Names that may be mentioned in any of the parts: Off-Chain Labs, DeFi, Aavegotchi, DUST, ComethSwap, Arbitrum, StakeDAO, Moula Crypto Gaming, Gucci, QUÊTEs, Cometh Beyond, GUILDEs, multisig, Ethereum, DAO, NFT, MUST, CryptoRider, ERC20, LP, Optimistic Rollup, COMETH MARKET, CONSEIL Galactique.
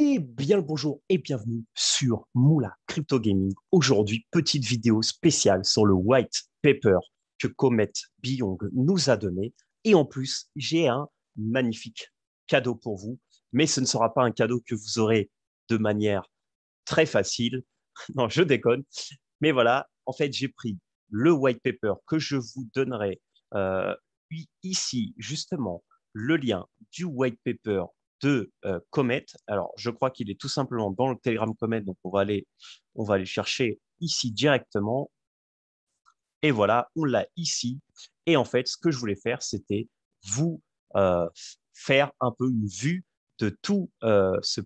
Et bien le bonjour et bienvenue sur Moula Crypto Gaming. Aujourd'hui, petite vidéo spéciale sur le white paper que Cometh Beyond nous a donné. Et en plus, j'ai un magnifique cadeau pour vous. Mais ce ne sera pas un cadeau que vous aurez de manière très facile. Non, je déconne. Mais voilà, en fait, j'ai pris le white paper que je vous donnerai ici, justement, le lien du white paper de Cometh. Alors, je crois qu'il est tout simplement dans le Telegram Cometh, donc on va aller chercher ici directement. Et voilà, on l'a ici. Et en fait, ce que je voulais faire, c'était vous faire un peu une vue de tout ce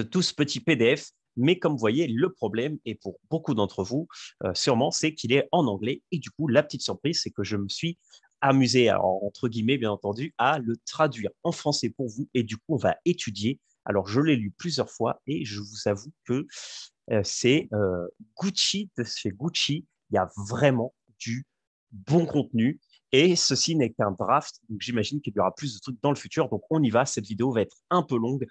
petit PDF. Mais comme vous voyez, le problème, et pour beaucoup d'entre vous, sûrement, c'est qu'il est en anglais. Et du coup, la petite surprise, c'est que je me suis amusé, alors, entre guillemets, bien entendu, à le traduire en français pour vous. Et du coup, on va étudier. Alors, je l'ai lu plusieurs fois et je vous avoue que c'est Gucci, de chez Gucci. Il y a vraiment du bon contenu. Et ceci n'est qu'un draft, donc j'imagine qu'il y aura plus de trucs dans le futur. Donc, on y va. Cette vidéo va être un peu longue.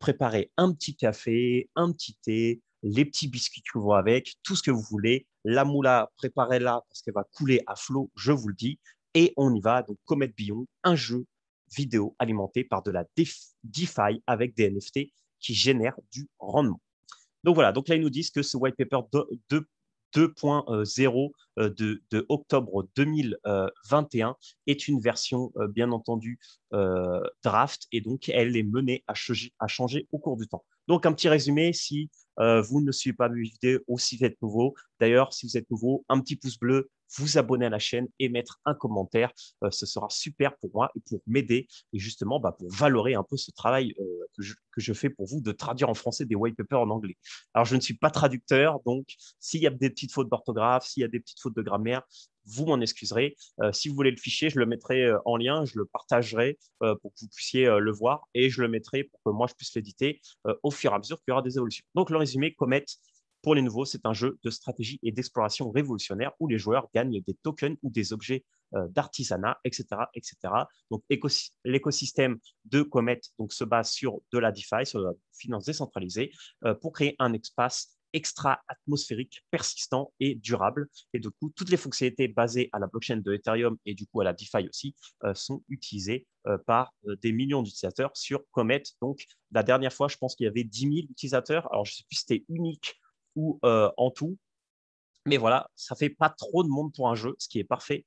Préparez un petit café, un petit thé, les petits biscuits que vous voulez avec, tout ce que vous voulez. La moula, préparez-la parce qu'elle va couler à flot, je vous le dis. Et on y va. Donc, Cometh Beyond, un jeu vidéo alimenté par de la DeFi avec des NFT qui génèrent du rendement. Donc, voilà. Donc, là, ils nous disent que ce white paper 2.0 de octobre 2021 est une version, bien entendu, draft, et donc elle est menée à changer au cours du temps. Donc, un petit résumé, si vous ne suivez pas mes vidéos ou si vous êtes nouveau. D'ailleurs, si vous êtes nouveau, un petit pouce bleu, vous abonner à la chaîne et mettre un commentaire. Ce sera super pour moi et pour m'aider et justement pour valorer un peu ce travail que je fais pour vous de traduire en français des white papers en anglais. Alors, je ne suis pas traducteur, donc s'il y a des petites fautes d'orthographe, s'il y a des petites fautes de grammaire, vous m'en excuserez. Si vous voulez le fichier, je le mettrai en lien, je le partagerai pour que vous puissiez le voir et je le mettrai pour que moi, je puisse l'éditer au fur et à mesure qu'il y aura des évolutions. Donc, le résumé, Cometh, pour les nouveaux, c'est un jeu de stratégie et d'exploration révolutionnaire où les joueurs gagnent des tokens ou des objets d'artisanat, etc., etc. Donc, l'écosystème de Cometh se base sur de la DeFi, sur la finance décentralisée, pour créer un espace extra-atmosphérique, persistant et durable. Et du coup, toutes les fonctionnalités basées à la blockchain de Ethereum et du coup à la DeFi aussi sont utilisées par des millions d'utilisateurs sur Cometh. Donc, la dernière fois, je pense qu'il y avait 10 000 utilisateurs. Alors, je ne sais plus si c'était unique ou en tout. Mais voilà, ça ne fait pas trop de monde pour un jeu, ce qui est parfait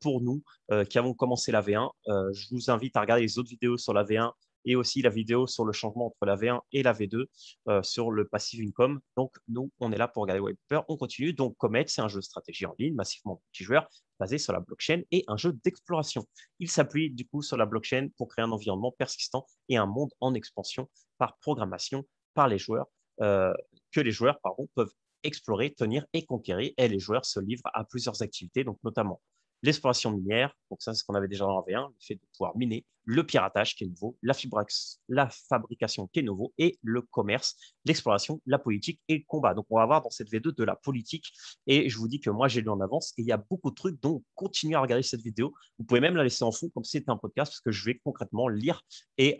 pour nous qui avons commencé la V1. Je vous invite à regarder les autres vidéos sur la V1 et aussi la vidéo sur le changement entre la V1 et la V2 sur le passive income. Donc, nous, on est là pour regarder white paper. On continue. Donc, Cometh, c'est un jeu de stratégie en ligne, massivement multijoueur, basé sur la blockchain et un jeu d'exploration. Il s'appuie du coup sur la blockchain pour créer un environnement persistant et un monde en expansion par programmation par les joueurs, que les joueurs peuvent explorer, tenir et conquérir. Et les joueurs se livrent à plusieurs activités, donc notamment l'exploration minière, donc ça c'est ce qu'on avait déjà dans la V1, le fait de pouvoir miner, le piratage qui est nouveau, la fabrication qui est nouveau, et le commerce, l'exploration, la politique et le combat. Donc on va avoir dans cette V2 de la politique, et je vous dis que moi j'ai lu en avance, et il y a beaucoup de trucs, donc continuez à regarder cette vidéo, vous pouvez même la laisser en fond comme si c'était un podcast, parce que je vais concrètement lire et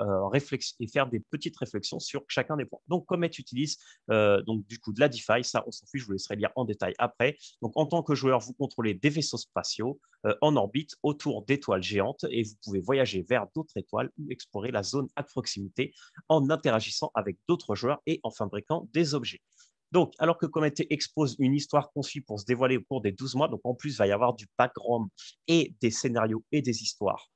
faire des petites réflexions sur chacun des points. Donc Cometh utilise donc du coup de la DeFi, ça on s'en fiche, je vous laisserai lire en détail après. Donc en tant que joueur, vous contrôlez des vaisseaux spatiaux, en orbite autour d'étoiles géantes et vous pouvez voyager vers d'autres étoiles ou explorer la zone à proximité en interagissant avec d'autres joueurs et en fabriquant des objets. Donc, alors que Cometh expose une histoire conçue pour se dévoiler au cours des 12 mois, donc en plus, il va y avoir du background et des scénarios et des histoires,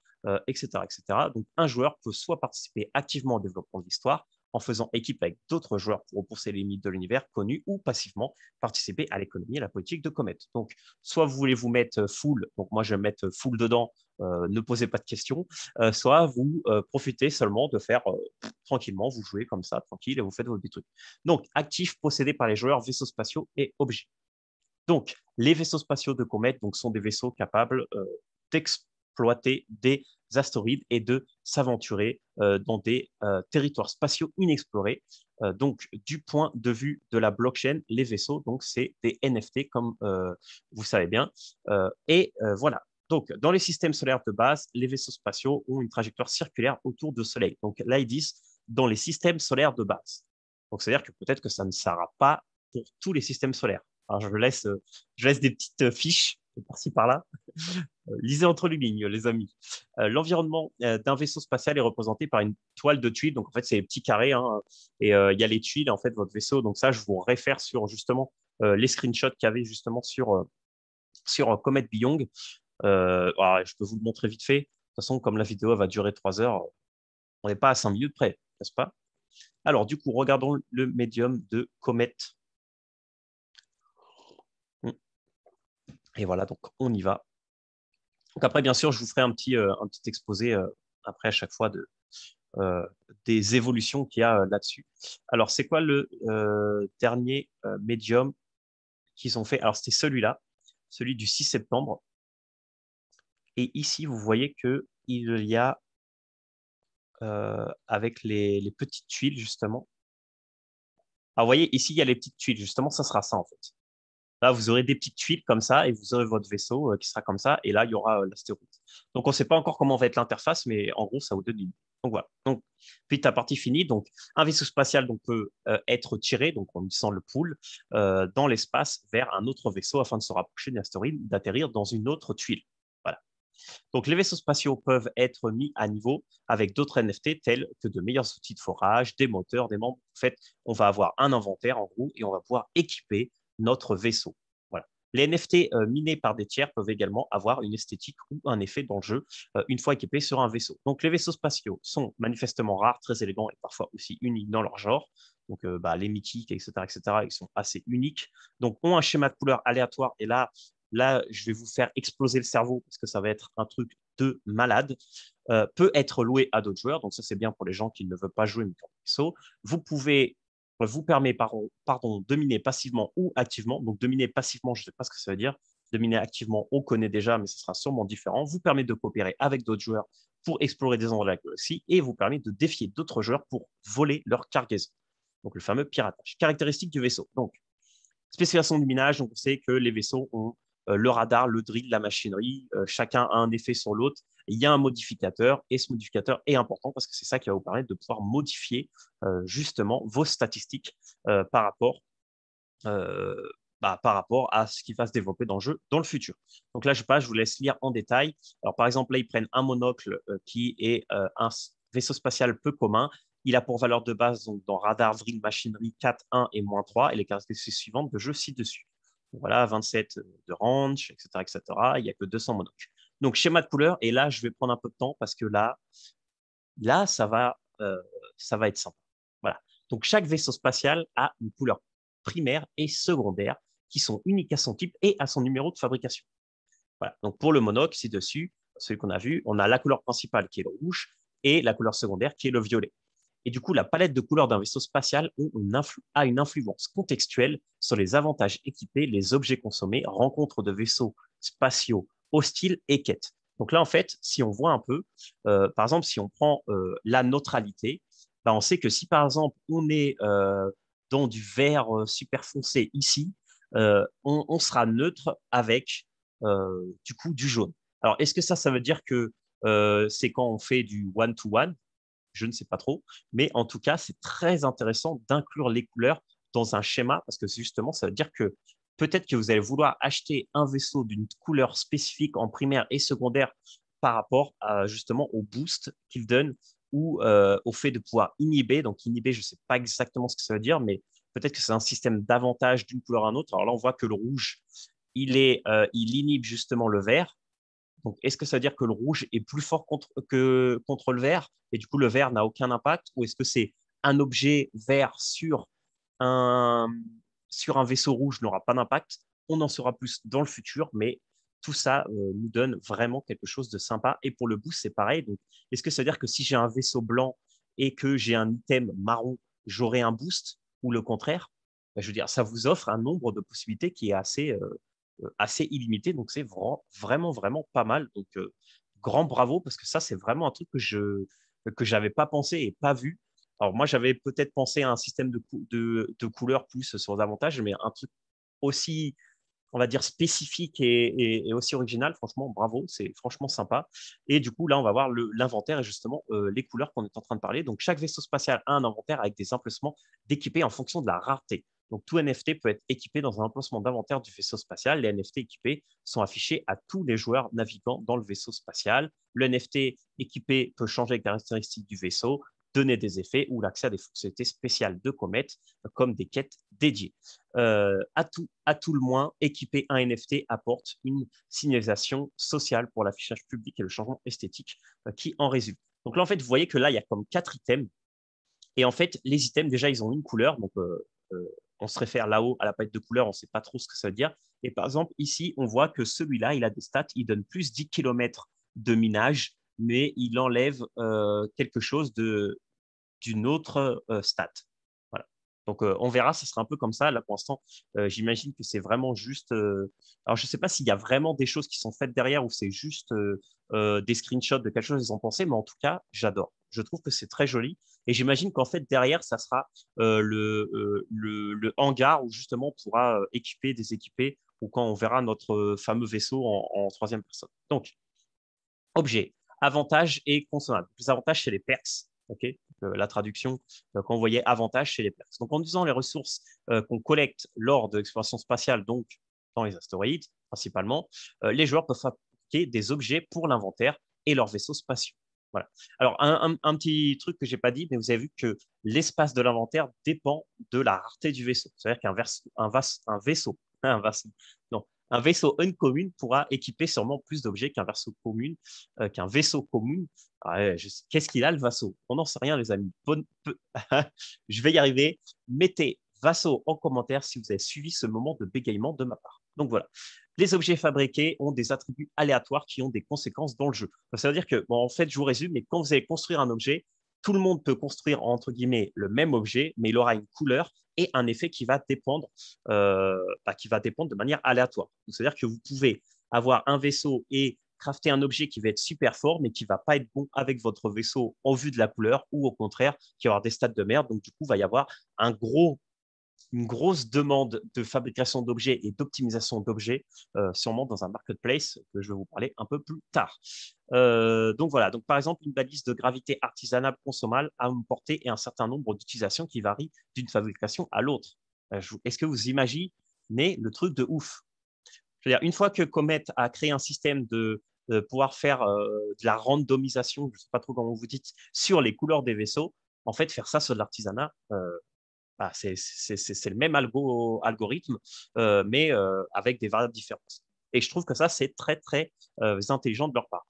etc., etc. Donc, un joueur peut soit participer activement au développement de l'histoire en faisant équipe avec d'autres joueurs pour repousser les limites de l'univers connu ou passivement participer à l'économie et à la politique de Cometh. Donc, soit vous voulez vous mettre full, donc moi je vais mettre full dedans, ne posez pas de questions, soit vous profitez seulement de faire tranquillement, vous jouez comme ça, tranquille, et vous faites vos petits trucs. Donc, actifs possédés par les joueurs, vaisseaux spatiaux et objets. Donc, les vaisseaux spatiaux de Cometh sont des vaisseaux capables d'exploiter des astéroïdes et de s'aventurer dans des territoires spatiaux inexplorés. Donc, du point de vue de la blockchain, les vaisseaux, donc c'est des NFT, comme vous savez bien. Voilà, Donc, dans les systèmes solaires de base, les vaisseaux spatiaux ont une trajectoire circulaire autour du Soleil. Donc, l'IDIS dans les systèmes solaires de base. Donc, c'est-à-dire que peut-être que ça ne sera pas pour tous les systèmes solaires. Alors, je laisse des petites fiches par-ci, par-là. Lisez entre les lignes, les amis. L'environnement d'un vaisseau spatial est représenté par une toile de tuiles. Donc, en fait, c'est les petits carrés. Hein, et il y a les tuiles, en fait, votre vaisseau. Donc, ça, je vous réfère sur, justement, les screenshots qu'il y avait, justement, sur Cometh Beyond. Je peux vous le montrer vite fait. De toute façon, comme la vidéo va durer 3 heures, on n'est pas à 5 minutes près, n'est-ce pas? Alors, du coup, regardons le médium de Cometh. Et voilà, donc on y va. Donc après, bien sûr, je vous ferai un petit exposé après à chaque fois des évolutions qu'il y a là-dessus. Alors, c'est quoi le dernier médium qu'ils ont fait? Alors, c'était celui-là, celui du 6 septembre. Et ici, vous voyez qu'il y a, avec les petites tuiles, justement. Ah, vous voyez, ici, il y a les petites tuiles. Justement, ça sera ça, en fait. Là, vous aurez des petites tuiles comme ça et vous aurez votre vaisseau qui sera comme ça. Et là, il y aura l'astéroïde. Donc, on ne sait pas encore comment va être l'interface, mais en gros, ça vous donne une idée. Donc, voilà. Donc, puis, ta partie finie. Donc, un vaisseau spatial donc, peut être tiré, donc en glissant le pool, dans l'espace vers un autre vaisseau afin de se rapprocher d'un astéroïde, d'atterrir dans une autre tuile. Voilà. Donc, les vaisseaux spatiaux peuvent être mis à niveau avec d'autres NFT tels que de meilleurs outils de forage, des moteurs, des membres. En fait, on va avoir un inventaire en gros et on va pouvoir équiper notre vaisseau. Voilà. Les NFT minés par des tiers peuvent également avoir une esthétique ou un effet dans le jeu une fois équipés sur un vaisseau. Donc, les vaisseaux spatiaux sont manifestement rares, très élégants et parfois aussi uniques dans leur genre. Donc, les mythiques, etc., ils sont assez uniques. Donc, ont un schéma de couleurs aléatoire et là, je vais vous faire exploser le cerveau parce que ça va être un truc de malade. Peut être loué à d'autres joueurs. Donc, ça, c'est bien pour les gens qui ne veulent pas jouer micro vaisseau. Vous pouvez vous permet, dominer passivement ou activement. Donc, dominer passivement, je ne sais pas ce que ça veut dire. Dominer activement, on connaît déjà, mais ce sera sûrement différent. Vous permet de coopérer avec d'autres joueurs pour explorer des endroits de la galaxie et vous permet de défier d'autres joueurs pour voler leur cargaison. Donc, le fameux piratage. Caractéristiques du vaisseau. Donc, spécialisation du minage. Donc, on sait que les vaisseaux ont le radar, le drill, la machinerie, chacun a un effet sur l'autre. Il y a un modificateur et ce modificateur est important parce que c'est ça qui va vous permettre de pouvoir modifier justement vos statistiques par rapport à ce qui va se développer dans le jeu dans le futur. Donc là, je vous laisse lire en détail. Alors par exemple, là, ils prennent un monocle qui est un vaisseau spatial peu commun. Il a pour valeur de base donc, dans radar, drill, machinerie 4, 1 et -3 et les caractéristiques suivantes de jeu ci-dessus. Voilà, 27 de range, etc. Il n'y a que 200 monocles. Donc, schéma de couleur. Et là, je vais prendre un peu de temps parce que là ça va être simple. Voilà. Donc, chaque vaisseau spatial a une couleur primaire et secondaire qui sont uniques à son type et à son numéro de fabrication. Voilà. Donc, pour le monocle, ci-dessus, celui qu'on a vu, on a la couleur principale qui est le rouge et la couleur secondaire qui est le violet. Et du coup, la palette de couleurs d'un vaisseau spatial a une influence contextuelle sur les avantages équipés, les objets consommés, rencontres de vaisseaux spatiaux hostiles et quêtes. Donc là, en fait, si on voit un peu, par exemple, si on prend la neutralité, ben on sait que si, par exemple, on est dans du vert super foncé ici, on sera neutre avec, du coup, du jaune. Alors, est-ce que ça veut dire que c'est quand on fait du one-to-one ? Je ne sais pas trop, mais en tout cas, c'est très intéressant d'inclure les couleurs dans un schéma parce que justement, ça veut dire que peut-être que vous allez vouloir acheter un vaisseau d'une couleur spécifique en primaire et secondaire par rapport à, justement au boost qu'il donne ou au fait de pouvoir inhiber. Donc, inhiber, je ne sais pas exactement ce que ça veut dire, mais peut-être que c'est un système d'avantage d'une couleur à une autre. Alors là, on voit que le rouge, il inhibe justement le vert. Donc, est-ce que ça veut dire que le rouge est plus fort contre le vert et du coup, le vert n'a aucun impact? Ou est-ce que c'est un objet vert sur un vaisseau rouge n'aura pas d'impact? On en saura plus dans le futur, mais tout ça nous donne vraiment quelque chose de sympa. Et pour le boost, c'est pareil. Donc, est-ce que ça veut dire que si j'ai un vaisseau blanc et que j'ai un item marron, j'aurai un boost ou le contraire? Ben, je veux dire, ça vous offre un nombre de possibilités qui est assez illimité, donc c'est vraiment pas mal. Donc grand bravo parce que ça c'est vraiment un truc que j'avais pas pensé et pas vu. Alors moi j'avais peut-être pensé à un système de couleurs plus sur l'avantage, mais un truc aussi on va dire, spécifique et aussi original. Franchement, bravo, c'est franchement sympa. Et du coup, là, on va voir l'inventaire et justement les couleurs qu'on est en train de parler. Donc, chaque vaisseau spatial a un inventaire avec des emplacements d'équipés en fonction de la rareté. Donc, tout NFT peut être équipé dans un emplacement d'inventaire du vaisseau spatial. Les NFT équipés sont affichés à tous les joueurs naviguant dans le vaisseau spatial. Le NFT équipé peut changer les caractéristiques du vaisseau, donner des effets ou l'accès à des fonctionnalités spéciales de Cometh, comme des quêtes dédiées. À tout le moins, équiper un NFT apporte une signalisation sociale pour l'affichage public et le changement esthétique qui en résulte. Donc là, en fait, vous voyez que là, il y a comme 4 items. Et en fait, les items, déjà, ils ont une couleur. Donc, on se réfère là-haut à la palette de couleurs, on ne sait pas trop ce que ça veut dire. Et par exemple, ici, on voit que celui-là, il a des stats, il donne plus 10 km de minage, mais il enlève quelque chose d'une autre stat. Voilà. Donc, on verra, ce sera un peu comme ça. Là, pour l'instant, j'imagine que c'est vraiment juste… Alors, je ne sais pas s'il y a vraiment des choses qui sont faites derrière ou c'est juste des screenshots de quelque chose qu'ils ont pensé, mais en tout cas, j'adore. Je trouve que c'est très joli. Et j'imagine qu'en fait, derrière, ça sera le hangar où justement on pourra équiper, déséquiper, ou quand on verra notre fameux vaisseau en troisième personne. Donc, objet, avantages et consommables. Les avantages, c'est les perks. Okay, la traduction qu'on voyait, avantages, c'est les perks. Donc, en disant les ressources qu'on collecte lors de l'exploration spatiale, donc dans les astéroïdes principalement, les joueurs peuvent fabriquer des objets pour l'inventaire et leurs vaisseaux spatiaux. Voilà. Alors, un petit truc que je n'ai pas dit, mais vous avez vu que l'espace de l'inventaire dépend de la rareté du vaisseau. C'est-à-dire qu'un vaisseau uncommune pourra équiper sûrement plus d'objets qu'un vaisseau commun. Qu'est-ce qu'il a, le vaisseau? On n'en sait rien, les amis. Je vais y arriver. Mettez vaisseau en commentaire si vous avez suivi ce moment de bégaiement de ma part. Donc, voilà. Les objets fabriqués ont des attributs aléatoires qui ont des conséquences dans le jeu. Ça veut dire que, bon, en fait, je vous résume, mais quand vous allez construire un objet, tout le monde peut construire, entre guillemets, le même objet, mais il aura une couleur et un effet qui va dépendre de manière aléatoire. C'est-à-dire que vous pouvez avoir un vaisseau et crafter un objet qui va être super fort, mais qui ne va pas être bon avec votre vaisseau en vue de la couleur, ou au contraire, qui va avoir des stats de merde. Donc, du coup, il va y avoir une grosse demande de fabrication d'objets et d'optimisation d'objets, sûrement dans un marketplace que je vais vous parler un peu plus tard. Donc voilà, donc par exemple, une balise de gravité artisanale consommable à emporter et un certain nombre d'utilisations qui varient d'une fabrication à l'autre. Est-ce que vous imaginez le truc de ouf? C'est-à-dire, une fois que Cometh a créé un système de pouvoir faire de la randomisation, je ne sais pas trop comment vous dites, sur les couleurs des vaisseaux, en fait, faire ça sur de l'artisanat, c'est le même algorithme, mais avec des variables différentes. Et je trouve que ça, c'est très, très intelligent de leur part.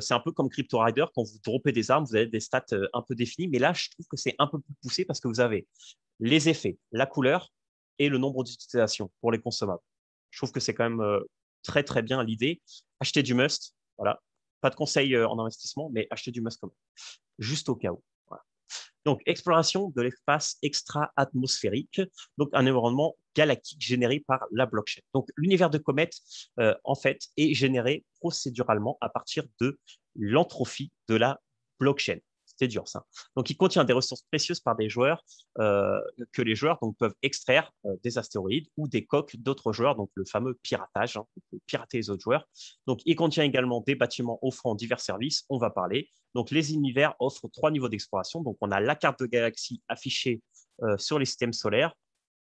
C'est un peu comme CryptoRider, quand vous droppez des armes, vous avez des stats un peu définies, mais là, je trouve que c'est un peu plus poussé parce que vous avez les effets, la couleur et le nombre d'utilisations pour les consommables. Je trouve que c'est quand même très, très bien l'idée. Acheter du must, voilà. Pas de conseil en investissement, mais acheter du must quand même, juste au cas où. Donc, exploration de l'espace extra-atmosphérique, donc un environnement galactique généré par la blockchain. Donc, l'univers de Cometh, en fait, est généré procéduralement à partir de l'entropie de la blockchain. C'est dur, ça. Donc, il contient des ressources précieuses par des joueurs que les joueurs peuvent extraire des astéroïdes ou des coques d'autres joueurs, donc le fameux piratage, hein, pirater les autres joueurs. Donc, il contient également des bâtiments offrant divers services, on va parler. Donc, les univers offrent 3 niveaux d'exploration. Donc, on a la carte de galaxie affichée sur les systèmes solaires,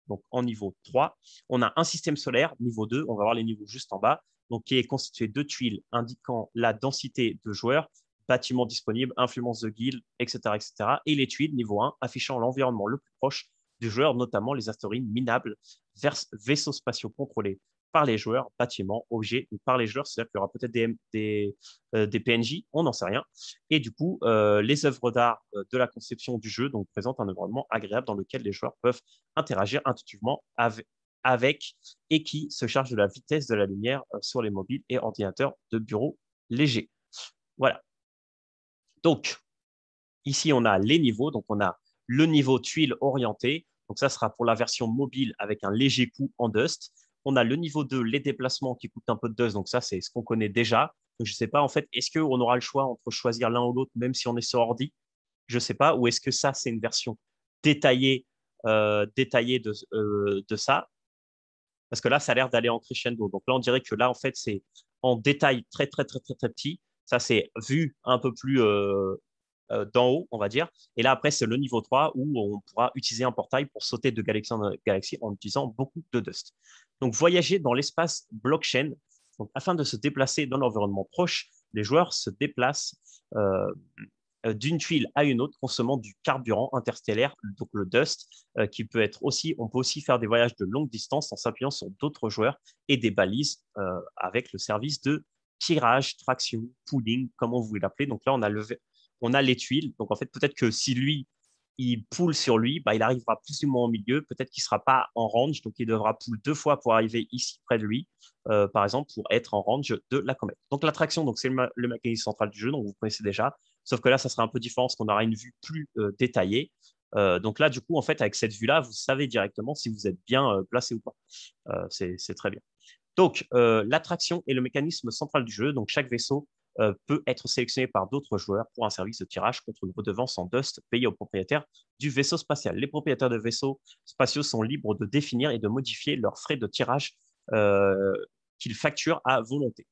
donc en niveau 3. On a un système solaire, niveau 2, on va voir les niveaux juste en bas, donc qui est constitué de tuiles indiquant la densité de joueurs, bâtiments disponibles, influence de guild, etc., etc. Et les tuiles, niveau 1, affichant l'environnement le plus proche du joueur, notamment les astéroïdes minables, vaisseaux spatiaux contrôlés par les joueurs, bâtiments, objets, ou par les joueurs, c'est-à-dire qu'il y aura peut-être des PNJ, on n'en sait rien. Et du coup, les œuvres d'art de la conception du jeu donc, présentent un environnement agréable dans lequel les joueurs peuvent interagir intuitivement avec et qui se charge de la vitesse de la lumière sur les mobiles et ordinateurs de bureau légers. Voilà. Donc, ici, on a les niveaux. Donc, on a le niveau tuile orienté. Donc, ça sera pour la version mobile avec un léger coût en dust. On a le niveau 2, les déplacements qui coûtent un peu de dust. Donc, ça, c'est ce qu'on connaît déjà. Donc, je ne sais pas, en fait, est-ce qu'on aura le choix entre choisir l'un ou l'autre, même si on est sur ordi? Je ne sais pas. Ou est-ce que ça, c'est une version détaillée de ça? Parce que là, ça a l'air d'aller en crescendo. Donc là, on dirait que là, en fait, c'est en détail très petit. Ça, c'est vu un peu plus d'en haut, on va dire. Et là, après, c'est le niveau 3 où on pourra utiliser un portail pour sauter de galaxie en galaxie en utilisant beaucoup de dust. Donc, voyager dans l'espace blockchain. Donc, afin de se déplacer dans l'environnement proche, les joueurs se déplacent d'une tuile à une autre, consommant du carburant interstellaire, donc le dust, qui peut être aussi, on peut aussi faire des voyages de longue distance en s'appuyant sur d'autres joueurs et des balises avec le service de tirage, traction, pooling, comment vous voulez l'appeler. Donc là, on a les tuiles. Donc en fait, peut-être que si lui, il poule sur lui, bah, il arrivera plus ou moins au milieu. Peut-être qu'il ne sera pas en range, donc il devra poule 2 fois pour arriver ici près de lui, par exemple, pour être en range de la comète. Donc l'attraction, c'est le mécanisme central du jeu, donc vous connaissez déjà. Sauf que là, ça sera un peu différent parce qu'on aura une vue plus détaillée. Donc là, du coup, en fait, avec cette vue-là, vous savez directement si vous êtes bien placé ou pas. C'est très bien. Donc, l'attraction est le mécanisme central du jeu. Donc, chaque vaisseau peut être sélectionné par d'autres joueurs pour un service de tirage contre une redevance en dust payée aux propriétaires du vaisseau spatial. Les propriétaires de vaisseaux spatiaux sont libres de définir et de modifier leurs frais de tirage qu'ils facturent à volonté.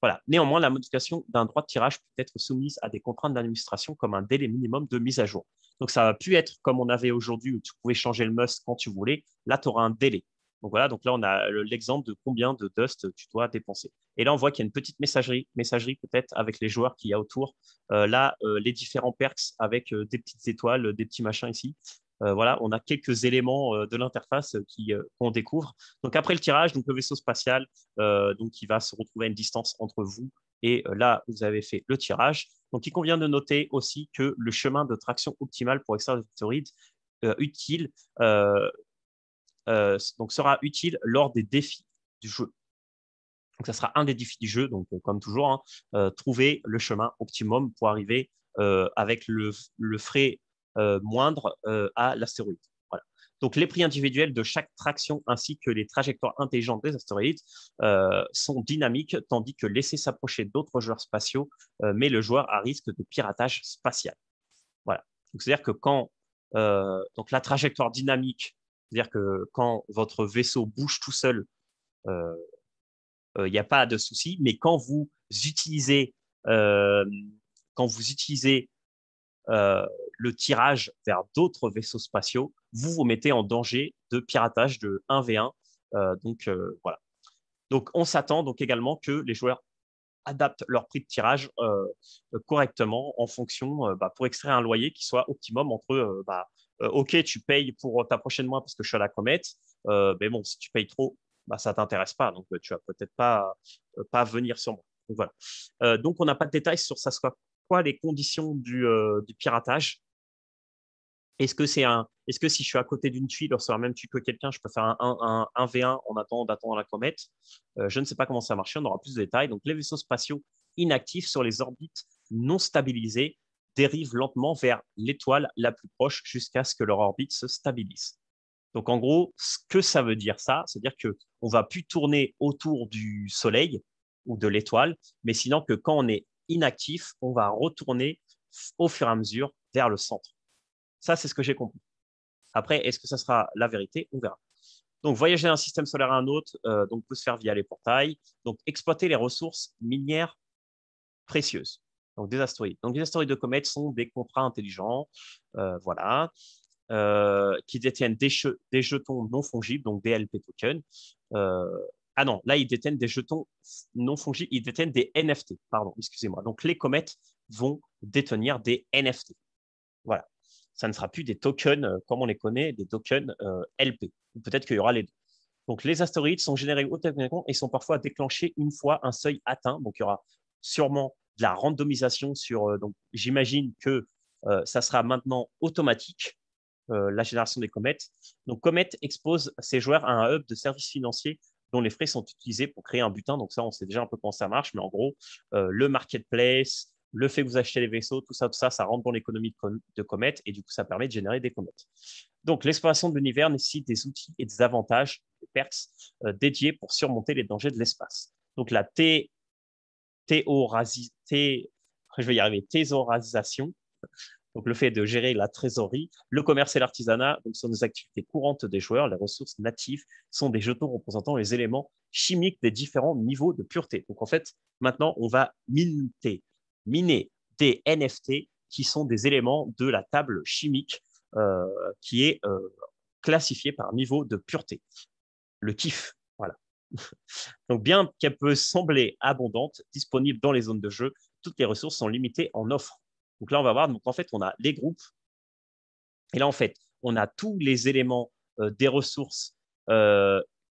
Voilà. Néanmoins, la modification d'un droit de tirage peut être soumise à des contraintes d'administration comme un délai minimum de mise à jour. Donc, ça va plus être comme on avait aujourd'hui où tu pouvais changer le must quand tu voulais. Là, tu auras un délai. Donc, voilà. Donc là, on a l'exemple de combien de dust tu dois dépenser. Et là, on voit qu'il y a une petite messagerie peut-être avec les joueurs qu'il y a autour. Là, les différents perks avec des petites étoiles, des petits machins ici. Voilà, on a quelques éléments de l'interface qu'on découvre. Donc, après le tirage, donc, le vaisseau spatial, donc, il va se retrouver à une distance entre vous et là, vous avez fait le tirage. Donc, il convient de noter aussi que le chemin de traction optimal pour extraire des astéroïdes sera utile lors des défis du jeu. Donc, ça sera un des défis du jeu, donc comme toujours, hein, trouver le chemin optimum pour arriver avec le frais moindre à l'astéroïde. Voilà. Donc, les prix individuels de chaque traction ainsi que les trajectoires intelligentes des astéroïdes sont dynamiques, tandis que laisser s'approcher d'autres joueurs spatiaux met le joueur à risque de piratage spatial. Voilà. C'est-à-dire que quand la trajectoire dynamique, c'est-à-dire que quand votre vaisseau bouge tout seul, il n'y a pas de souci, mais quand vous utilisez le tirage vers d'autres vaisseaux spatiaux, vous vous mettez en danger de piratage de 1v1. Voilà. Donc, on s'attend donc également que les joueurs adaptent leur prix de tirage correctement en fonction, pour extraire un loyer qui soit optimum entre OK, tu payes pour ta prochaine mois parce que je suis à la comète, mais bon, si tu payes trop, ça ne t'intéresse pas, donc tu vas peut-être pas venir sur moi. Donc, voilà. Donc, on n'a pas de détails sur ça soit quoi les conditions du piratage. Est-ce que si je suis à côté d'une tuile, sur la même tuile que quelqu'un, je peux faire un V1 en attendant d'attendre la comète? Je ne sais pas comment ça marche, on aura plus de détails. Donc, les vaisseaux spatiaux inactifs sur les orbites non stabilisées dérivent lentement vers l'étoile la plus proche jusqu'à ce que leur orbite se stabilise. Donc, en gros, ce que ça veut dire, c'est-à-dire qu'on ne va plus tourner autour du Soleil ou de l'étoile, mais sinon que quand on est inactif, on va retourner au fur et à mesure vers le centre. Ça, c'est ce que j'ai compris. Après, est-ce que ça sera la vérité? On verra. Donc, voyager d'un système solaire à un autre peut se faire via les portails. Donc, exploiter les ressources minières précieuses, donc des astéroïdes. Donc, les astéroïdes de comètes sont des contrats intelligents, voilà, qui détiennent des jetons non fongibles, donc des LP tokens. Ah non, là, ils détiennent des jetons non fongibles, ils détiennent des NFT, pardon, excusez-moi. Donc, les comètes vont détenir des NFT. Voilà, ça ne sera plus des tokens comme on les connaît, des tokens LP. Peut-être qu'il y aura les deux. Donc, les astéroïdes sont générés automatiquement et sont parfois déclenchés une fois un seuil atteint. Donc, il y aura sûrement de la randomisation sur… donc, j'imagine que ça sera maintenant automatique. La génération des comètes. Donc, Cometh expose ses joueurs à un hub de services financiers dont les frais sont utilisés pour créer un butin. Donc ça, on sait déjà un peu comment ça marche, mais en gros, le marketplace, le fait que vous achetez les vaisseaux, tout ça, ça rentre dans l'économie de Cometh et du coup, ça permet de générer des comètes. Donc, l'exploration de l'univers nécessite des outils et des avantages, des perks dédiés pour surmonter les dangers de l'espace. Donc, la thésaurisation donc le fait de gérer la trésorerie, le commerce et l'artisanat, donc sont nos activités courantes des joueurs. Les ressources natives sont des jetons représentant les éléments chimiques des différents niveaux de pureté. Donc en fait, maintenant, on va miner des NFT qui sont des éléments de la table chimique qui est classifiée par niveau de pureté. Le kiff, voilà. Donc bien qu'elle peut sembler abondante, disponible dans les zones de jeu, toutes les ressources sont limitées en offre. Donc là, on va voir, donc en fait, on a les groupes. Et là, en fait, on a tous les éléments des ressources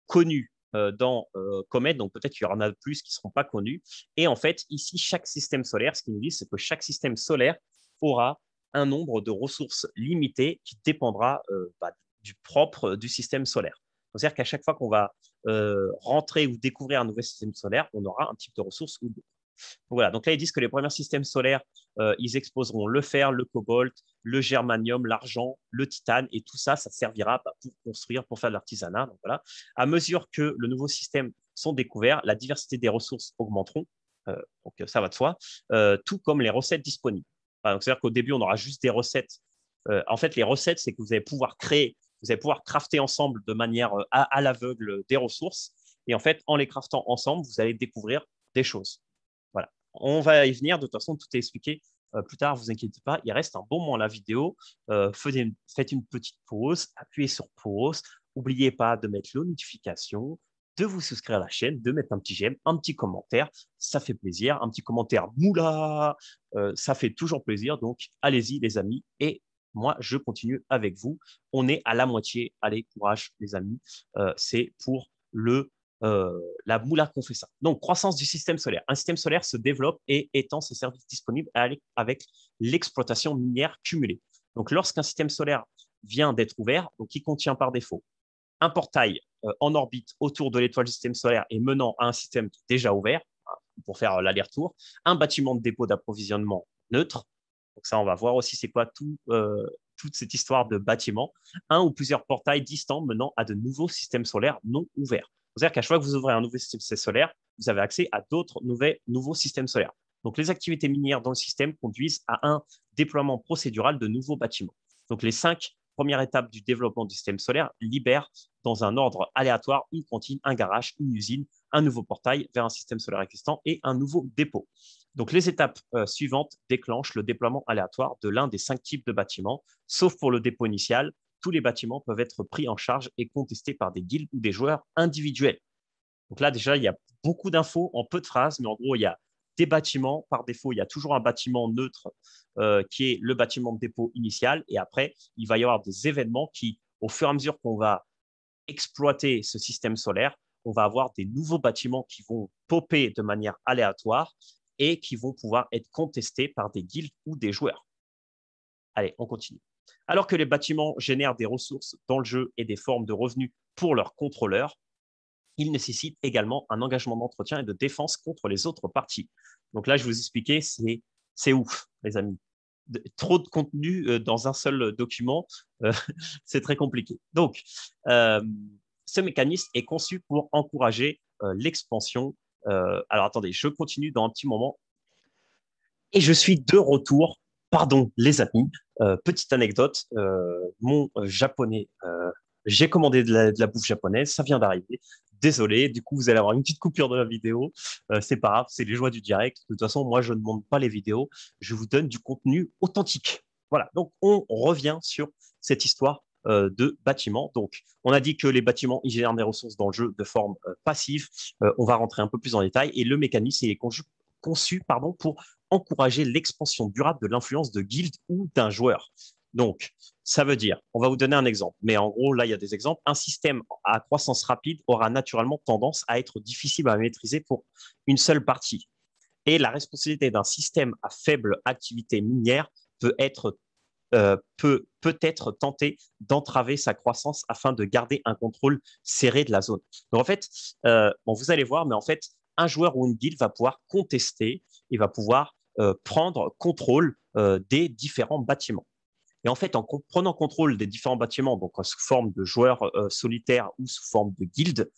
connues dans Cometh. Donc peut-être qu'il y en a plus qui ne seront pas connus. Et en fait, ici, chaque système solaire, ce qu'ils nous disent, c'est que chaque système solaire aura un nombre de ressources limitées qui dépendra du propre du système solaire. C'est-à-dire qu'à chaque fois qu'on va rentrer ou découvrir un nouvel système solaire, on aura un type de ressource ou d'autres. Voilà, donc là, ils disent que les premiers systèmes solaires, ils exposeront le fer, le cobalt, le germanium, l'argent, le titane, et tout ça, ça servira pour construire, pour faire de l'artisanat. Voilà. À mesure que le nouveau système sont découverts, la diversité des ressources augmenteront, donc ça va de soi, tout comme les recettes disponibles. Enfin, c'est-à-dire qu'au début, on aura juste des recettes. En fait, les recettes, c'est que vous allez pouvoir créer, vous allez pouvoir crafter ensemble de manière à l'aveugle des ressources, et en fait, en les craftant ensemble, vous allez découvrir des choses. On va y venir, de toute façon, tout est expliqué plus tard, ne vous inquiétez pas, il reste un bon moment à la vidéo, faites une petite pause, appuyez sur pause, n'oubliez pas de mettre les notifications, de vous souscrire à la chaîne, de mettre un petit j'aime, un petit commentaire, ça fait plaisir, un petit commentaire moula, ça fait toujours plaisir, donc allez-y les amis, et moi je continue avec vous, on est à la moitié, allez courage les amis, c'est pour le… la Moula qu'on fait ça. Donc, croissance du système solaire. Un système solaire se développe et étend ses services disponibles avec l'exploitation minière cumulée. Donc, lorsqu'un système solaire vient d'être ouvert, donc il contient par défaut un portail en orbite autour de l'étoile du système solaire et menant à un système déjà ouvert pour faire l'aller-retour, un bâtiment de dépôt d'approvisionnement neutre. Donc, ça, on va voir aussi c'est quoi toute cette histoire de bâtiment. Un ou plusieurs portails distants menant à de nouveaux systèmes solaires non ouverts. C'est-à-dire qu'à chaque fois que vous ouvrez un nouveau système solaire, vous avez accès à d'autres nouveaux systèmes solaires. Donc, les activités minières dans le système conduisent à un déploiement procédural de nouveaux bâtiments. Donc, les 5 premières étapes du développement du système solaire libèrent dans un ordre aléatoire une cantine, un garage, une usine, un nouveau portail vers un système solaire existant et un nouveau dépôt. Donc, les étapes suivantes déclenchent le déploiement aléatoire de l'un des 5 types de bâtiments, sauf pour le dépôt initial. Tous les bâtiments peuvent être pris en charge et contestés par des guildes ou des joueurs individuels. Donc là, déjà, il y a beaucoup d'infos en peu de phrases, mais en gros, il y a des bâtiments. Par défaut, il y a toujours un bâtiment neutre qui est le bâtiment de dépôt initial. Et après, il va y avoir des événements qui, au fur et à mesure qu'on va exploiter ce système solaire, on va avoir des nouveaux bâtiments qui vont popper de manière aléatoire et qui vont pouvoir être contestés par des guildes ou des joueurs. Allez, on continue. Alors que les bâtiments génèrent des ressources dans le jeu et des formes de revenus pour leurs contrôleurs, ils nécessitent également un engagement d'entretien et de défense contre les autres parties. Donc là, je vous expliquais, c'est ouf, les amis. Trop de contenu dans un seul document, c'est très compliqué. Donc, ce mécanisme est conçu pour encourager l'expansion. Alors, attendez, je continue dans un petit moment. Et je suis de retour. Pardon, les amis. Petite anecdote, mon japonais, j'ai commandé de la bouffe japonaise, ça vient d'arriver. Désolé, du coup, vous allez avoir une petite coupure de la vidéo. C'est pas grave, c'est les joies du direct. De toute façon, moi, je ne monte pas les vidéos. Je vous donne du contenu authentique. Voilà, donc on revient sur cette histoire de bâtiments. Donc, on a dit que les bâtiments ils génèrent des ressources dans le jeu de forme passive. On va rentrer un peu plus en détail. Et le mécanisme, il est conçu pour encourager l'expansion durable de l'influence de guildes ou d'un joueur. Donc, ça veut dire, on va vous donner un exemple, mais en gros, là, il y a des exemples. Un système à croissance rapide aura naturellement tendance à être difficile à maîtriser pour une seule partie. Et la responsabilité d'un système à faible activité minière peut être tentée d'entraver sa croissance afin de garder un contrôle serré de la zone. Donc, en fait, vous allez voir, mais en fait, un joueur ou une guilde va pouvoir contester et va pouvoir prendre contrôle des différents bâtiments. Et en fait, en prenant contrôle des différents bâtiments, donc sous forme de joueurs solitaires ou sous forme de guildes,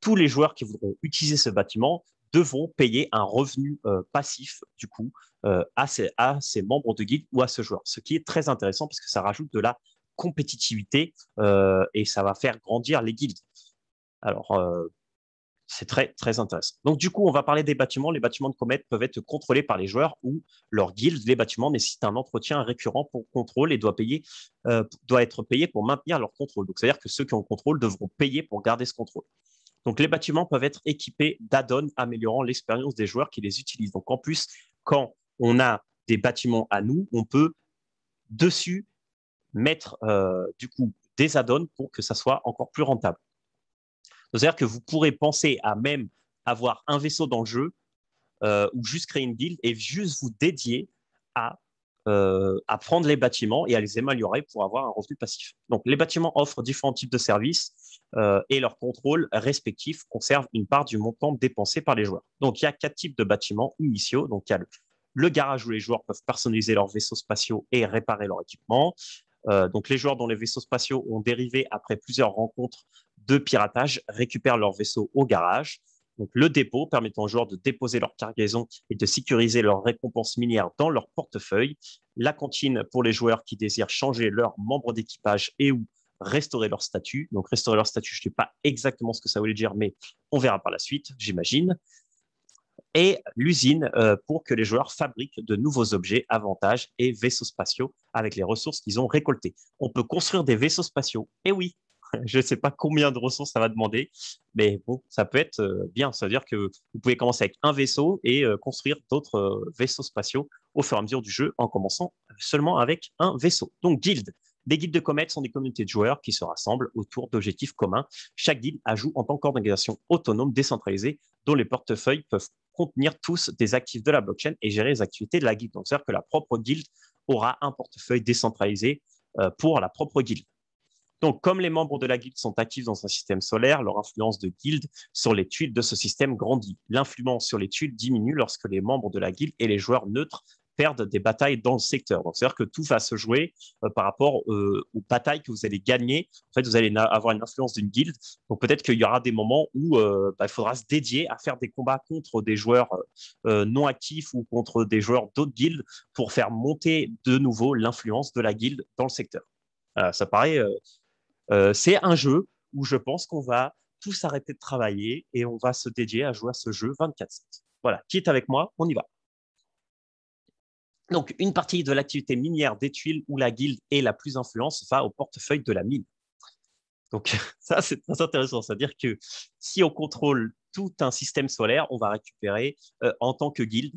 tous les joueurs qui voudront utiliser ce bâtiment devront payer un revenu passif du coup à ces membres de guild ou à ce joueur, ce qui est très intéressant parce que ça rajoute de la compétitivité et ça va faire grandir les guildes. Alors, c'est très, très intéressant. Donc, du coup, on va parler des bâtiments. Les bâtiments de Cometh peuvent être contrôlés par les joueurs ou leur guilde. Les bâtiments nécessitent un entretien récurrent pour contrôle et doivent être payés pour maintenir leur contrôle. Donc, c'est-à-dire que ceux qui ont le contrôle devront payer pour garder ce contrôle. Donc, les bâtiments peuvent être équipés d'add-ons améliorant l'expérience des joueurs qui les utilisent. Donc, en plus, quand on a des bâtiments à nous, on peut dessus mettre du coup des add-ons pour que ça soit encore plus rentable. C'est-à-dire que vous pourrez penser à même avoir un vaisseau dans le jeu ou juste créer une guilde et juste vous dédier à prendre les bâtiments et à les améliorer pour avoir un revenu passif. Donc, les bâtiments offrent différents types de services et leurs contrôles respectifs conservent une part du montant dépensé par les joueurs. Donc, il y a 4 types de bâtiments initiaux. Donc, il y a le garage où les joueurs peuvent personnaliser leurs vaisseaux spatiaux et réparer leur équipement. Donc, les joueurs dont les vaisseaux spatiaux ont dérivé après plusieurs rencontres de piratage récupèrent leurs vaisseaux au garage. Donc, le dépôt permettant aux joueurs de déposer leur cargaison et de sécuriser leurs récompenses minières dans leur portefeuille. La cantine pour les joueurs qui désirent changer leurs membres d'équipage et ou restaurer leur statut. Donc, restaurer leur statut, je ne sais pas exactement ce que ça voulait dire, mais on verra par la suite, j'imagine. Et l'usine pour que les joueurs fabriquent de nouveaux objets, avantages et vaisseaux spatiaux avec les ressources qu'ils ont récoltées. On peut construire des vaisseaux spatiaux. Et oui, je ne sais pas combien de ressources ça va demander, mais bon, ça peut être bien. Ça veut dire que vous pouvez commencer avec un vaisseau et construire d'autres vaisseaux spatiaux au fur et à mesure du jeu en commençant seulement avec un vaisseau. Donc, guildes. Des guildes de Cometh sont des communautés de joueurs qui se rassemblent autour d'objectifs communs. Chaque guilde ajoute en tant qu'organisation autonome décentralisée dont les portefeuilles peuvent contenir tous des actifs de la blockchain et gérer les activités de la guilde. Donc, c'est-à-dire que la propre guilde aura un portefeuille décentralisé pour la propre guilde. Donc, comme les membres de la guilde sont actifs dans un système solaire, leur influence de guilde sur les tuiles de ce système grandit. L'influence sur les tuiles diminue lorsque les membres de la guilde et les joueurs neutres perdent des batailles dans le secteur. Donc, c'est-à-dire que tout va se jouer par rapport aux batailles que vous allez gagner. En fait, vous allez avoir une influence d'une guilde. Donc, peut-être qu'il y aura des moments où il faudra se dédier à faire des combats contre des joueurs non actifs ou contre des joueurs d'autres guildes pour faire monter de nouveau l'influence de la guilde dans le secteur. Ça paraît... c'est un jeu où je pense qu'on va tous arrêter de travailler et on va se dédier à jouer à ce jeu 24/7. Voilà, qui est avec moi, on y va. Donc, une partie de l'activité minière des tuiles où la guilde est la plus influente va au portefeuille de la mine. Donc, ça, c'est très intéressant. C'est-à-dire que si on contrôle tout un système solaire, on va récupérer en tant que guilde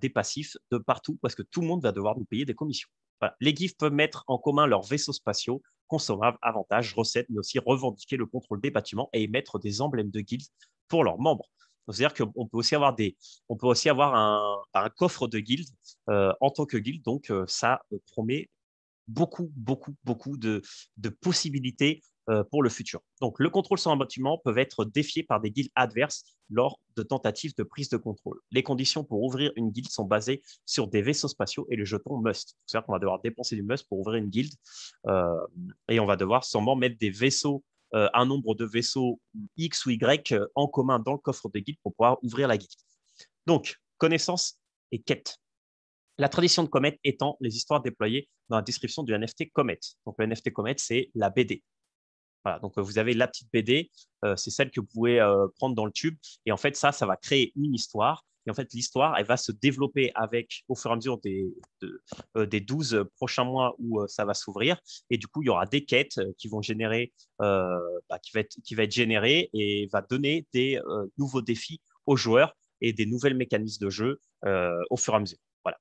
des passifs de partout parce que tout le monde va devoir nous payer des commissions. Voilà. Les guildes peuvent mettre en commun leurs vaisseaux spatiaux, consommables, avantages, recettes, mais aussi revendiquer le contrôle des bâtiments et émettre des emblèmes de guildes pour leurs membres. C'est-à-dire qu'on peut aussi avoir, un coffre de guildes en tant que guilde. Donc, ça promet beaucoup de possibilités pour le futur. Donc, le contrôle sur un bâtiment peut être défié par des guildes adverses lors de tentatives de prise de contrôle. Les conditions pour ouvrir une guilde sont basées sur des vaisseaux spatiaux et le jeton MUST. C'est-à-dire qu'on va devoir dépenser du MUST pour ouvrir une guilde et on va devoir sûrement mettre des vaisseaux, un nombre de vaisseaux X ou Y en commun dans le coffre des guildes pour pouvoir ouvrir la guilde. Donc, connaissance et quête. La tradition de Cometh étant les histoires déployées dans la description du NFT Cometh. Donc, le NFT Cometh, c'est la BD. Voilà, donc vous avez la petite BD, c'est celle que vous pouvez prendre dans le tube. Et en fait, ça va créer une histoire. Et en fait, l'histoire, elle va se développer au fur et à mesure des 12 prochains mois où ça va s'ouvrir. Et du coup, il y aura des quêtes qui va être générée et va donner des nouveaux défis aux joueurs et des nouvelles mécanismes de jeu au fur et à mesure. Voilà.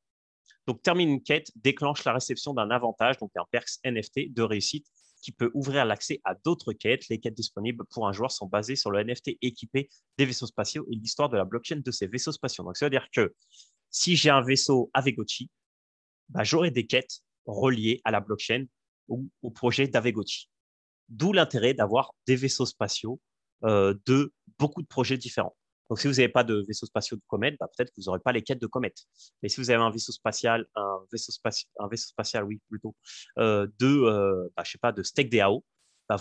Donc, termine une quête, déclenche la réception d'un avantage, donc un perks NFT de réussite, qui peut ouvrir l'accès à d'autres quêtes. Les quêtes disponibles pour un joueur sont basées sur le NFT équipé des vaisseaux spatiaux et l'histoire de la blockchain de ces vaisseaux spatiaux. Donc, ça veut dire que si j'ai un vaisseau Aavegotchi, j'aurai des quêtes reliées à la blockchain ou au projet d'Aavegotchi. D'où l'intérêt d'avoir des vaisseaux spatiaux de beaucoup de projets différents. Donc, si vous n'avez pas de vaisseau spatial de Cometh, peut-être que vous n'aurez pas les quêtes de Cometh. Mais si vous avez un vaisseau spatial de StakeDAO,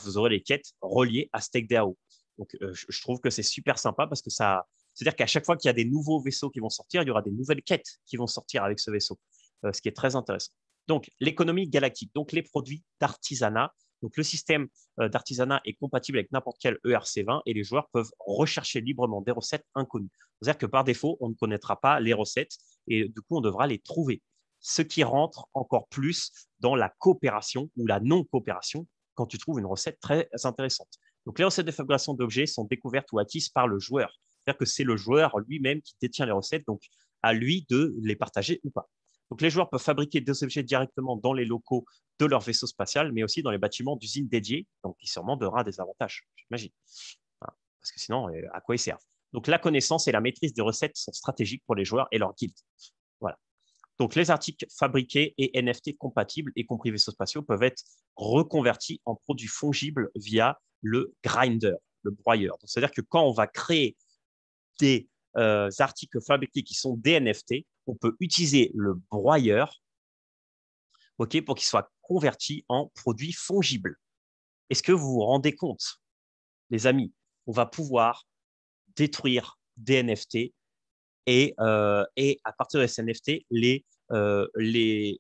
vous aurez les quêtes reliées à StakeDAO. Donc, je trouve que c'est super sympa parce que ça, C'est-à-dire qu'à chaque fois qu'il y a des nouveaux vaisseaux qui vont sortir, il y aura des nouvelles quêtes qui vont sortir avec ce vaisseau, ce qui est très intéressant. Donc, l'économie galactique, donc les produits d'artisanat. Donc, le système d'artisanat est compatible avec n'importe quel ERC20 et les joueurs peuvent rechercher librement des recettes inconnues. C'est-à-dire que par défaut, on ne connaîtra pas les recettes et du coup, on devra les trouver. Ce qui rentre encore plus dans la coopération ou la non-coopération quand tu trouves une recette très intéressante. Donc, les recettes de fabrication d'objets sont découvertes ou acquises par le joueur. C'est-à-dire que c'est le joueur lui-même qui détient les recettes, donc à lui de les partager ou pas. Donc, les joueurs peuvent fabriquer des objets directement dans les locaux de leur vaisseau spatial, mais aussi dans les bâtiments d'usines dédiés. Donc, il sûrement donnera des avantages, j'imagine. Parce que sinon, à quoi ils servent? Donc, la connaissance et la maîtrise des recettes sont stratégiques pour les joueurs et leur guild. Voilà. Donc, les articles fabriqués et NFT compatibles, y compris vaisseaux spatiaux, peuvent être reconvertis en produits fongibles via le grinder, le broyeur. C'est-à-dire que quand on va créer des articles fabriqués qui sont des NFT, on peut utiliser le broyeur pour qu'il soit converti en produit fongible. Est-ce que vous vous rendez compte, les amis? On va pouvoir détruire des NFT et à partir de ces NFT, les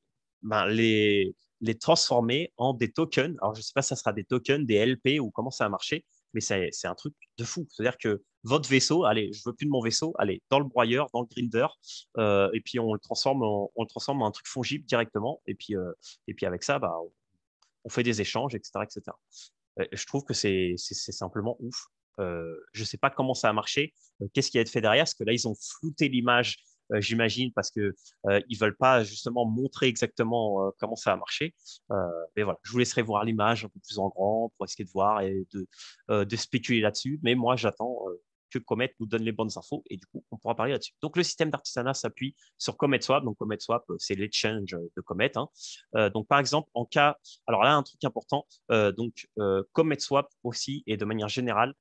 transformer en des tokens. Alors, je ne sais pas si ça sera des tokens, des LP ou comment ça va marcher, mais c'est un truc de fou. C'est-à-dire que votre vaisseau, allez, je ne veux plus de mon vaisseau, allez, dans le broyeur, dans le grinder, et puis on le transforme en un truc fongible directement, et puis avec ça, bah, on fait des échanges, etc. etc. Je trouve que c'est simplement ouf. Je ne sais pas comment ça a marché, qu'est-ce qui a été fait derrière, parce que là, ils ont flouté l'image, j'imagine, parce qu'ils ne veulent pas justement montrer exactement comment ça a marché. Mais voilà, je vous laisserai voir l'image un peu plus en grand pour essayer de voir et de spéculer là-dessus, mais moi, j'attends... que Cometh nous donne les bonnes infos et du coup, on pourra parler là-dessus. Donc, le système d'artisanat s'appuie sur ComethSwap. Donc, ComethSwap, c'est l'exchange de Cometh. Donc, par exemple, en cas… Alors là, un truc important. ComethSwap aussi et de manière générale,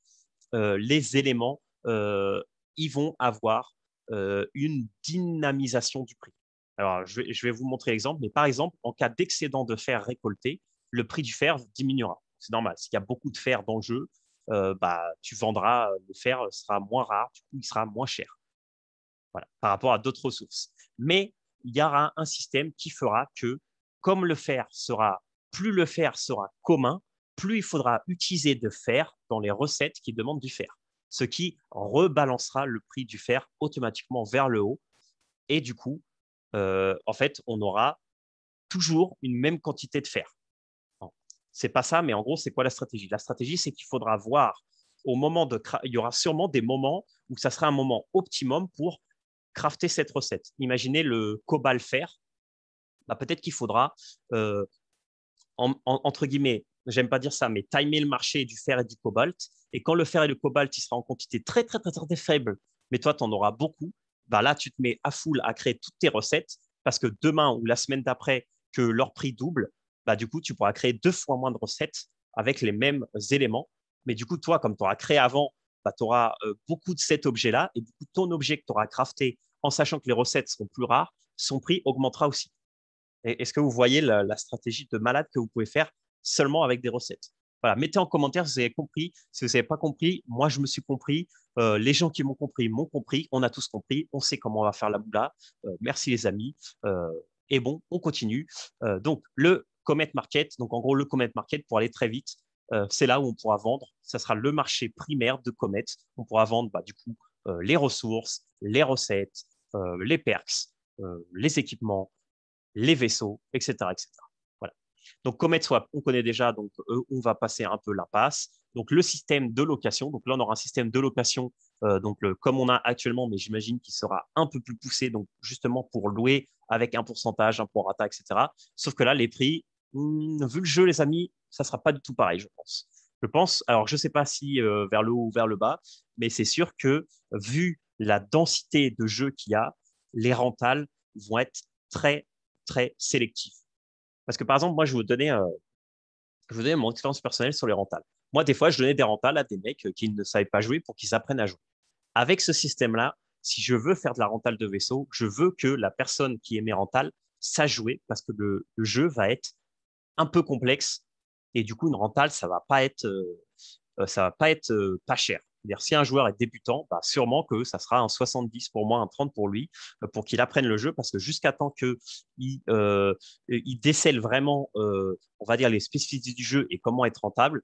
les éléments, ils vont avoir une dynamisation du prix. Alors, je vais vous montrer l'exemple. Mais par exemple, en cas d'excédent de fer récolté, le prix du fer diminuera. C'est normal. S'il y a beaucoup de fer dans le jeu, tu vendras, le fer sera moins rare, du coup, il sera moins cher. Voilà, par rapport à d'autres ressources. Mais il y aura un système qui fera que, comme le fer sera, plus le fer sera commun, plus il faudra utiliser de fer dans les recettes qui demandent du fer, ce qui rebalancera le prix du fer automatiquement vers le haut. Et du coup, en fait, on aura toujours une même quantité de fer. C'est pas ça, mais en gros, c'est quoi la stratégie? La stratégie, c'est qu'il faudra voir au moment de… Il y aura sûrement des moments où ça sera un moment optimum pour crafter cette recette. Imaginez le cobalt-fer. Bah, peut-être qu'il faudra, entre guillemets, j'aime pas dire ça, mais timer le marché du fer et du cobalt. Et quand le fer et le cobalt, il sera en quantité très, très, très, très faible, mais toi, tu en auras beaucoup, bah, là, tu te mets à full à créer toutes tes recettes parce que demain ou la semaine d'après que leur prix double, bah, du coup, tu pourras créer 2 fois moins de recettes avec les mêmes éléments. Mais du coup, toi, comme tu auras créé avant, bah, tu auras beaucoup de cet objet-là. Et du coup, ton objet que tu auras crafté, en sachant que les recettes seront plus rares, son prix augmentera aussi. Est-ce que vous voyez la stratégie de malade que vous pouvez faire seulement avec des recettes? Voilà, mettez en commentaire si vous avez compris. Si vous n'avez pas compris, moi, je me suis compris. Les gens qui m'ont compris. On a tous compris. On sait comment on va faire la moula. Merci les amis. Et bon, on continue. Donc, le Cometh Market, donc en gros le Cometh Market pour aller très vite, c'est là où on pourra vendre, ça sera le marché primaire de Cometh, on pourra vendre du coup les ressources, les recettes, les perks, les équipements, les vaisseaux, etc. Voilà. Donc ComethSwap, on connaît déjà, donc on va passer un peu l'impasse. Donc le système de location, donc là on aura un système de location donc comme on a actuellement, mais j'imagine qu'il sera un peu plus poussé, donc justement pour louer avec un pourcentage, un prorata, etc. Sauf que là les prix, vu le jeu, les amis, ça ne sera pas du tout pareil, je pense. Alors je ne sais pas si vers le haut ou vers le bas, mais c'est sûr que vu la densité de jeu qu'il y a, les rentals vont être très, très sélectifs. Parce que par exemple, moi, je vais vous donner mon expérience personnelle sur les rentals. Moi, des fois, je donnais des rentals à des mecs qui ne savaient pas jouer pour qu'ils apprennent à jouer. Avec ce système-là, si je veux faire de la rentale de vaisseau, je veux que la personne qui est mes rentals sache jouer parce que le jeu va être un peu complexe et du coup une rentale ça va pas être pas cher, C'est-à-dire, si un joueur est débutant, bah, sûrement que ça sera un 70 pour moi, un 30 pour lui, pour qu'il apprenne le jeu, parce que jusqu'à temps qu'il décèle vraiment, on va dire, les spécificités du jeu et comment être rentable.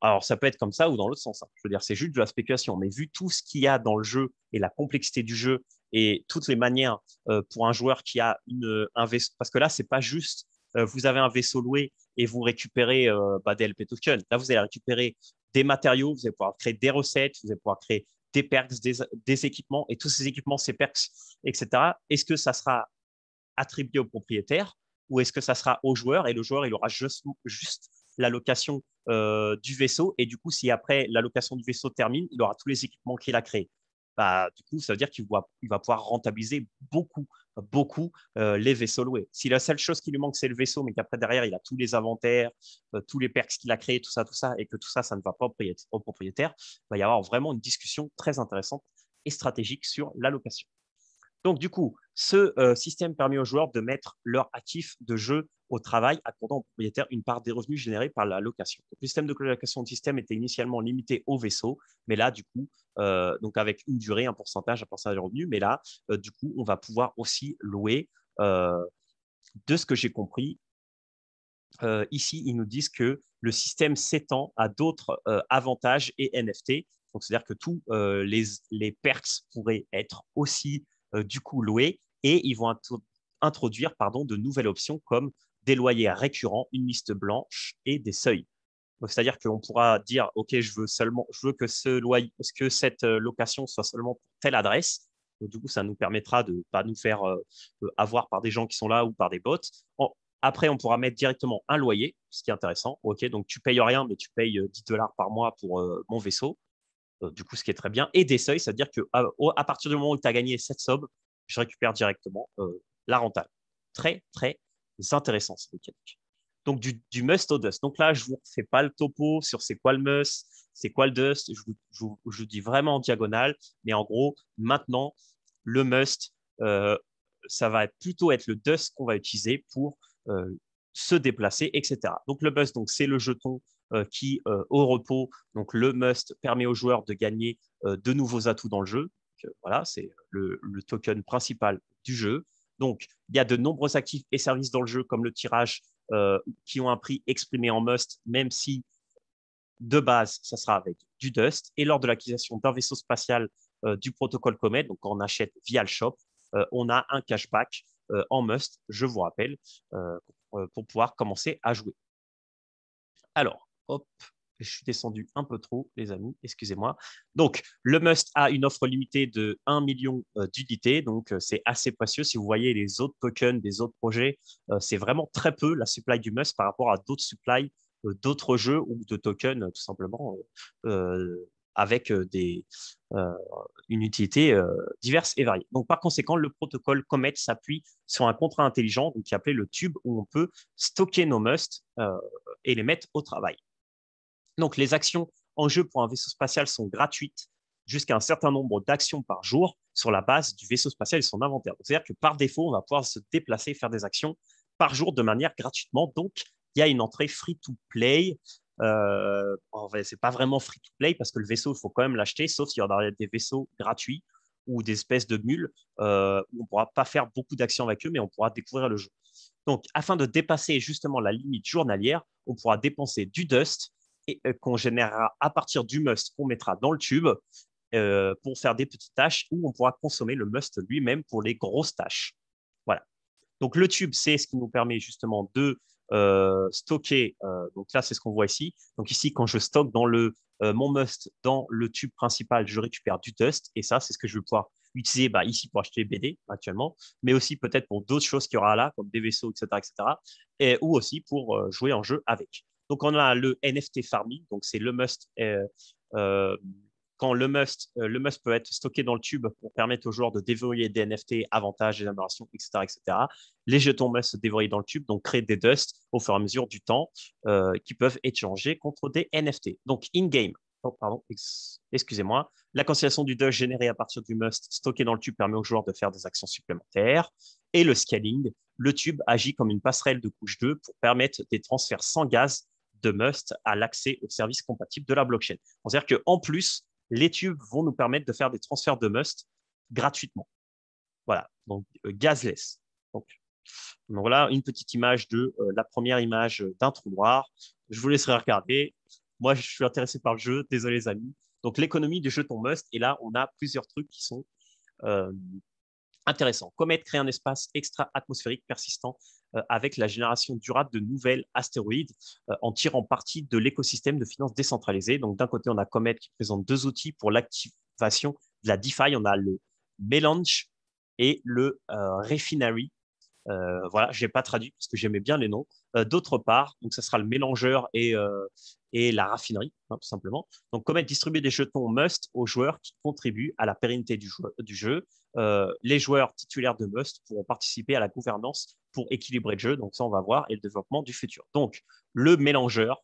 Alors, ça peut être comme ça ou dans l'autre sens, hein. Je veux dire, c'est juste de la spéculation. Mais vu tout ce qu'il y a dans le jeu et la complexité du jeu et toutes les manières pour un joueur qui a un vaisseau, parce que là, c'est pas juste vous avez un vaisseau loué et vous récupérez des LP tokens. Là, vous allez récupérer des matériaux, vous allez pouvoir créer des recettes, vous allez pouvoir créer des perks, des équipements, et tous ces équipements, ces perks, etc. Est-ce que ça sera attribué au propriétaire ou est-ce que ça sera au joueur, et le joueur, il aura juste l'allocation du vaisseau, et du coup, si après l'allocation du vaisseau termine, il aura tous les équipements qu'il a créés. Bah, du coup, ça veut dire qu'il va pouvoir rentabiliser beaucoup les vaisseaux loués. Si la seule chose qui lui manque, c'est le vaisseau, mais qu'après, derrière, il a tous les inventaires, tous les perks qu'il a créés, tout ça, et que tout ça, ça ne va pas au propriétaire, il va y avoir vraiment une discussion très intéressante et stratégique sur l'allocation. Donc, du coup, ce système permet aux joueurs de mettre leur actif de jeu au travail, accordant au propriétaire une part des revenus générés par la location. Donc, le système de colocation de système était initialement limité au vaisseau, mais là, du coup, donc avec une durée, un pourcentage de revenus, mais là, du coup, on va pouvoir aussi louer. De ce que j'ai compris, ici, ils nous disent que le système s'étend à d'autres avantages et NFT. Donc, c'est-à-dire que tous les perks pourraient être aussi du coup loués, et ils vont introduire de nouvelles options comme des loyers récurrents, une liste blanche et des seuils. C'est-à-dire qu'on pourra dire, OK, je veux que cette location soit seulement pour telle adresse. Donc, du coup, ça nous permettra de ne pas nous faire avoir par des gens qui sont là ou par des bots. Après, on pourra mettre directement un loyer, ce qui est intéressant. OK, donc tu ne payes rien, mais tu payes $10 par mois pour mon vaisseau. Du coup, ce qui est très bien. Et des seuils, c'est-à-dire qu'à partir du moment où tu as gagné cette somme, je récupère directement la rentable. Très, très intéressant, cette mécanique. Donc, du must au dust. Donc là, je ne vous fais pas le topo sur c'est quoi le must, c'est quoi le dust. Je vous dis vraiment en diagonale. Mais en gros, maintenant, le must, ça va plutôt être le dust qu'on va utiliser pour se déplacer, etc. Donc, le must, c'est le jeton qui, au repos, donc le must permet aux joueurs de gagner de nouveaux atouts dans le jeu. Donc, voilà, c'est le token principal du jeu. Donc, il y a de nombreux actifs et services dans le jeu, comme le tirage, qui ont un prix exprimé en must, même si de base, ça sera avec du dust. Et lors de l'acquisition d'un vaisseau spatial du protocole Cometh, donc quand on achète via le shop, on a un cashback en must, je vous rappelle, pour pouvoir commencer à jouer. Alors, hop, je suis descendu un peu trop, les amis, excusez-moi. Donc, le must a une offre limitée de 1 million d'unités. Donc, c'est assez précieux. Si vous voyez les autres tokens des autres projets, c'est vraiment très peu la supply du must par rapport à d'autres supplies, d'autres jeux ou de tokens, tout simplement, avec une utilité diverse et variée. Donc, par conséquent, le protocole Cometh s'appuie sur un contrat intelligent qui est appelé le tube, où on peut stocker nos musts et les mettre au travail. Donc, les actions en jeu pour un vaisseau spatial sont gratuites jusqu'à un certain nombre d'actions par jour sur la base du vaisseau spatial et son inventaire. C'est-à-dire que par défaut, on va pouvoir se déplacer, faire des actions par jour de manière gratuitement. Donc, il y a une entrée free-to-play. Ce n'est pas vraiment free-to-play parce que le vaisseau, il faut quand même l'acheter, sauf s'il y aura des vaisseaux gratuits ou des espèces de mules où on ne pourra pas faire beaucoup d'actions avec eux, mais on pourra découvrir le jeu. Donc, afin de dépasser justement la limite journalière, on pourra dépenser du dust qu'on générera à partir du must qu'on mettra dans le tube pour faire des petites tâches, où on pourra consommer le must lui-même pour les grosses tâches. Voilà. Donc, le tube, c'est ce qui nous permet justement de stocker. Donc là, c'est ce qu'on voit ici. Donc ici, quand je stocke mon must dans le tube principal, je récupère du dust. Et ça, c'est ce que je vais pouvoir utiliser ici pour acheter BD actuellement, mais aussi peut-être pour d'autres choses qu'il y aura là, comme des vaisseaux, etc., etc. Ou aussi pour jouer en jeu avec. Donc, on a le NFT farming, donc c'est le must. Quand le must peut être stocké dans le tube pour permettre aux joueurs de dévoiler des NFT, avantages, des améliorations, etc., etc. Les jetons must se dévoilent dans le tube, donc créer des dust au fur et à mesure du temps qui peuvent échanger contre des NFT. Donc, in-game, excusez-moi, la constellation du dust générée à partir du must stocké dans le tube permet aux joueurs de faire des actions supplémentaires. Et le scaling, le tube agit comme une passerelle de couche 2 pour permettre des transferts sans gaz de must à l'accès aux services compatibles de la blockchain. C'est-à-dire qu'en plus, les tubes vont nous permettre de faire des transferts de MUST gratuitement. Voilà, donc gazless. Donc voilà une petite image de la première image d'un trou noir. Je vous laisserai regarder. Moi, je suis intéressé par le jeu. Désolé, les amis. Donc, l'économie du jeton MUST. Et là, on a plusieurs trucs qui sont intéressants. Cometh crée un espace extra-atmosphérique persistant avec la génération durable de nouvelles astéroïdes en tirant parti de l'écosystème de finances décentralisées. Donc, d'un côté, on a Cometh qui présente deux outils pour l'activation de la DeFi. On a le Melange et le Refinery. Voilà, je n'ai pas traduit parce que j'aimais bien les noms. D'autre part, donc ça sera le mélangeur et la raffinerie, hein, tout simplement. Donc, Cometh distribue des jetons MUST aux joueurs qui contribuent à la pérennité du jeu. Les joueurs titulaires de MUST pourront participer à la gouvernance pour équilibrer le jeu. Donc, ça, on va voir, et le développement du futur. Donc, le mélangeur,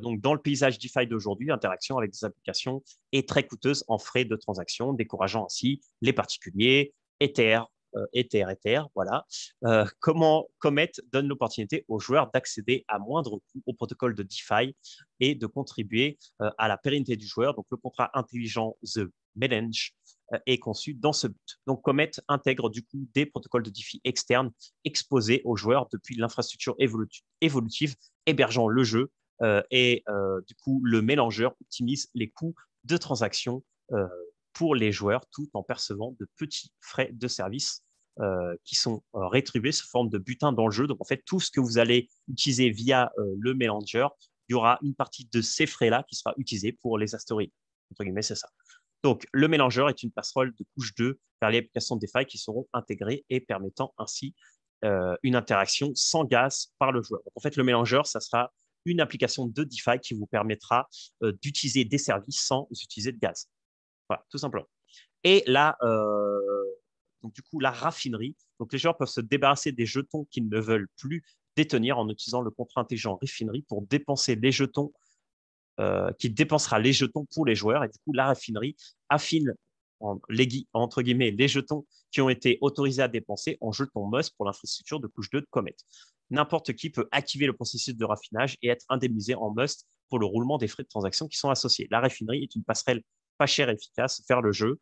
donc dans le paysage DeFi d'aujourd'hui, interaction avec des applications est très coûteuse en frais de transaction, décourageant ainsi les particuliers, Ether, voilà. Comment Cometh donne l'opportunité aux joueurs d'accéder à moindre coût au protocole de DeFi et de contribuer à la pérennité du joueur. Donc, le contrat intelligent The Melange est conçu dans ce but. Donc, Cometh intègre du coup des protocoles de DeFi externes exposés aux joueurs depuis l'infrastructure évolutive hébergeant le jeu et du coup, le mélangeur optimise les coûts de transaction pour les joueurs tout en percevant de petits frais de service qui sont rétribués sous forme de butin dans le jeu. Donc, en fait, tout ce que vous allez utiliser via le Melange, il y aura une partie de ces frais-là qui sera utilisée pour les astéroïdes. Entre guillemets, c'est ça. Donc, le Mélangeur est une passerelle de couche 2 vers les applications DeFi qui seront intégrées et permettant ainsi une interaction sans gaz par le joueur. Donc, en fait, le Mélangeur, ça sera une application de DeFi qui vous permettra d'utiliser des services sans utiliser de gaz. Voilà, tout simplement. Et là, donc du coup, la raffinerie. Donc, les joueurs peuvent se débarrasser des jetons qu'ils ne veulent plus détenir en utilisant le contrat intelligent raffinerie pour dépenser les jetons, qui dépensera les jetons pour les joueurs. Et du coup, la raffinerie affine entre guillemets les jetons qui ont été autorisés à dépenser en jetons MUST pour l'infrastructure de couche 2 de Cometh. N'importe qui peut activer le processus de raffinage et être indemnisé en MUST pour le roulement des frais de transaction qui sont associés. La raffinerie est une passerelle pas cher et efficace, faire le jeu,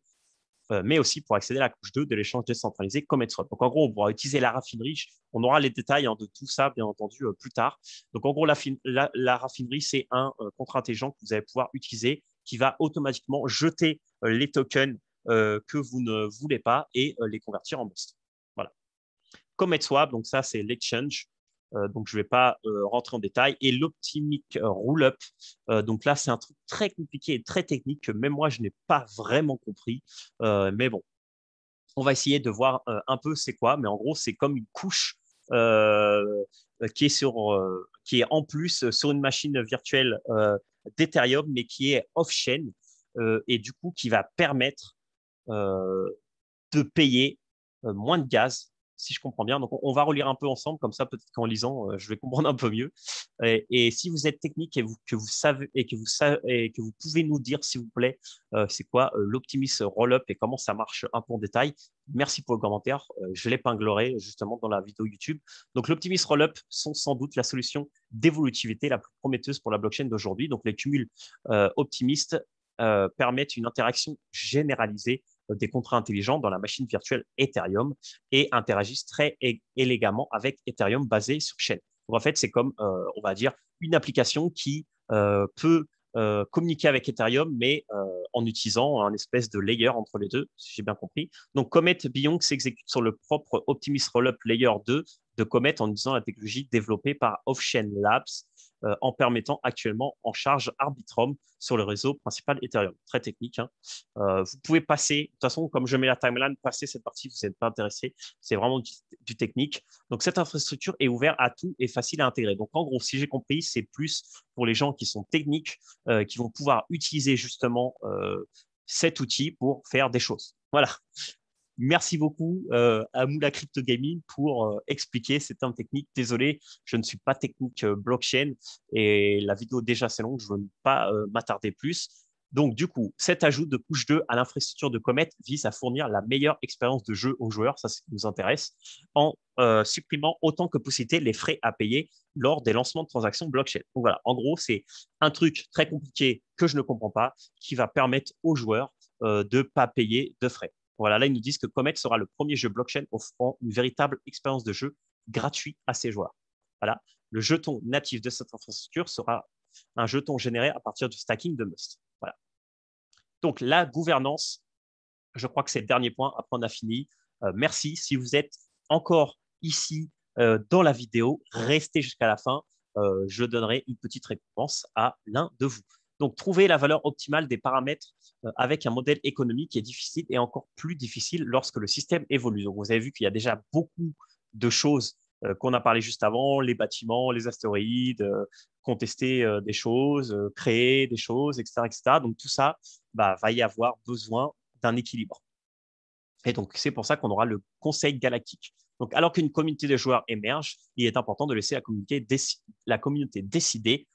mais aussi pour accéder à la couche 2 de l'échange décentralisé ComethSwap. Donc, en gros, on pourra utiliser la raffinerie. On aura les détails de tout ça, bien entendu, plus tard. Donc, en gros, la raffinerie, c'est un contrat intelligent que vous allez pouvoir utiliser qui va automatiquement jeter les tokens que vous ne voulez pas et les convertir en MUST. Voilà. ComethSwap, donc ça, c'est l'exchange. Donc, je ne vais pas rentrer en détail. Et l'Optimistic Rollup, donc là, c'est un truc très compliqué et très technique que même moi, je n'ai pas vraiment compris. Mais bon, on va essayer de voir un peu c'est quoi. Mais en gros, c'est comme une couche qui est en plus sur une machine virtuelle d'Ethereum, mais qui est off-chain et du coup, qui va permettre de payer moins de gaz, si je comprends bien. Donc, on va relire un peu ensemble, comme ça, peut-être qu'en lisant, je vais comprendre un peu mieux. Et si vous êtes technique et que vous pouvez nous dire, s'il vous plaît, c'est quoi l'Optimistic Rollup et comment ça marche un peu en détail, merci pour le commentaire. Je l'épinglerai justement dans la vidéo YouTube. Donc, l'Optimistic Rollup sont sans doute la solution d'évolutivité la plus prometteuse pour la blockchain d'aujourd'hui. Donc, les cumuls optimistes permettent une interaction généralisée des contrats intelligents dans la machine virtuelle Ethereum et interagissent très élégamment avec Ethereum basé sur chaîne. Donc, en fait, c'est comme, on va dire, une application qui peut communiquer avec Ethereum, mais en utilisant un espèce de layer entre les deux, si j'ai bien compris. Donc, Cometh Beyond s'exécute sur le propre Optimistic Rollup Layer 2 de Cometh en utilisant la technologie développée par Off-Chain Labs en permettant actuellement en charge Arbitrum sur le réseau principal Ethereum. Très technique, hein. Vous pouvez passer, de toute façon, comme je mets la timeline, passer cette partie, vous n'êtes pas intéressé, c'est vraiment du technique. Donc, cette infrastructure est ouverte à tout et facile à intégrer. Donc, en gros, si j'ai compris, c'est plus pour les gens qui sont techniques, qui vont pouvoir utiliser justement cet outil pour faire des choses. Voilà. Merci beaucoup à Moula Crypto Gaming pour expliquer ces termes techniques. Désolé, je ne suis pas technique blockchain et la vidéo déjà assez longue, je ne veux pas m'attarder plus. Donc, du coup, cet ajout de Push 2 à l'infrastructure de Cometh vise à fournir la meilleure expérience de jeu aux joueurs, ça c'est ce qui nous intéresse, en supprimant autant que possible les frais à payer lors des lancements de transactions blockchain. Donc voilà, en gros, c'est un truc très compliqué que je ne comprends pas qui va permettre aux joueurs de ne pas payer de frais. Voilà, là, ils nous disent que Cometh sera le premier jeu blockchain offrant une véritable expérience de jeu gratuite à ses joueurs. Voilà, le jeton natif de cette infrastructure sera un jeton généré à partir du stacking de Must. Voilà. Donc, la gouvernance, je crois que c'est le dernier point. Après, on a fini. Merci. Si vous êtes encore ici dans la vidéo, restez jusqu'à la fin. Je donnerai une petite récompense à l'un de vous. Donc, trouver la valeur optimale des paramètres avec un modèle économique est difficile et encore plus difficile lorsque le système évolue. Donc, vous avez vu qu'il y a déjà beaucoup de choses qu'on a parlé juste avant, les bâtiments, les astéroïdes, contester des choses, créer des choses, etc., etc. Donc, tout ça, bah, va y avoir besoin d'un équilibre. Et donc, c'est pour ça qu'on aura le Conseil Galactique. Donc, alors qu'une communauté de joueurs émerge, il est important de laisser la communauté décider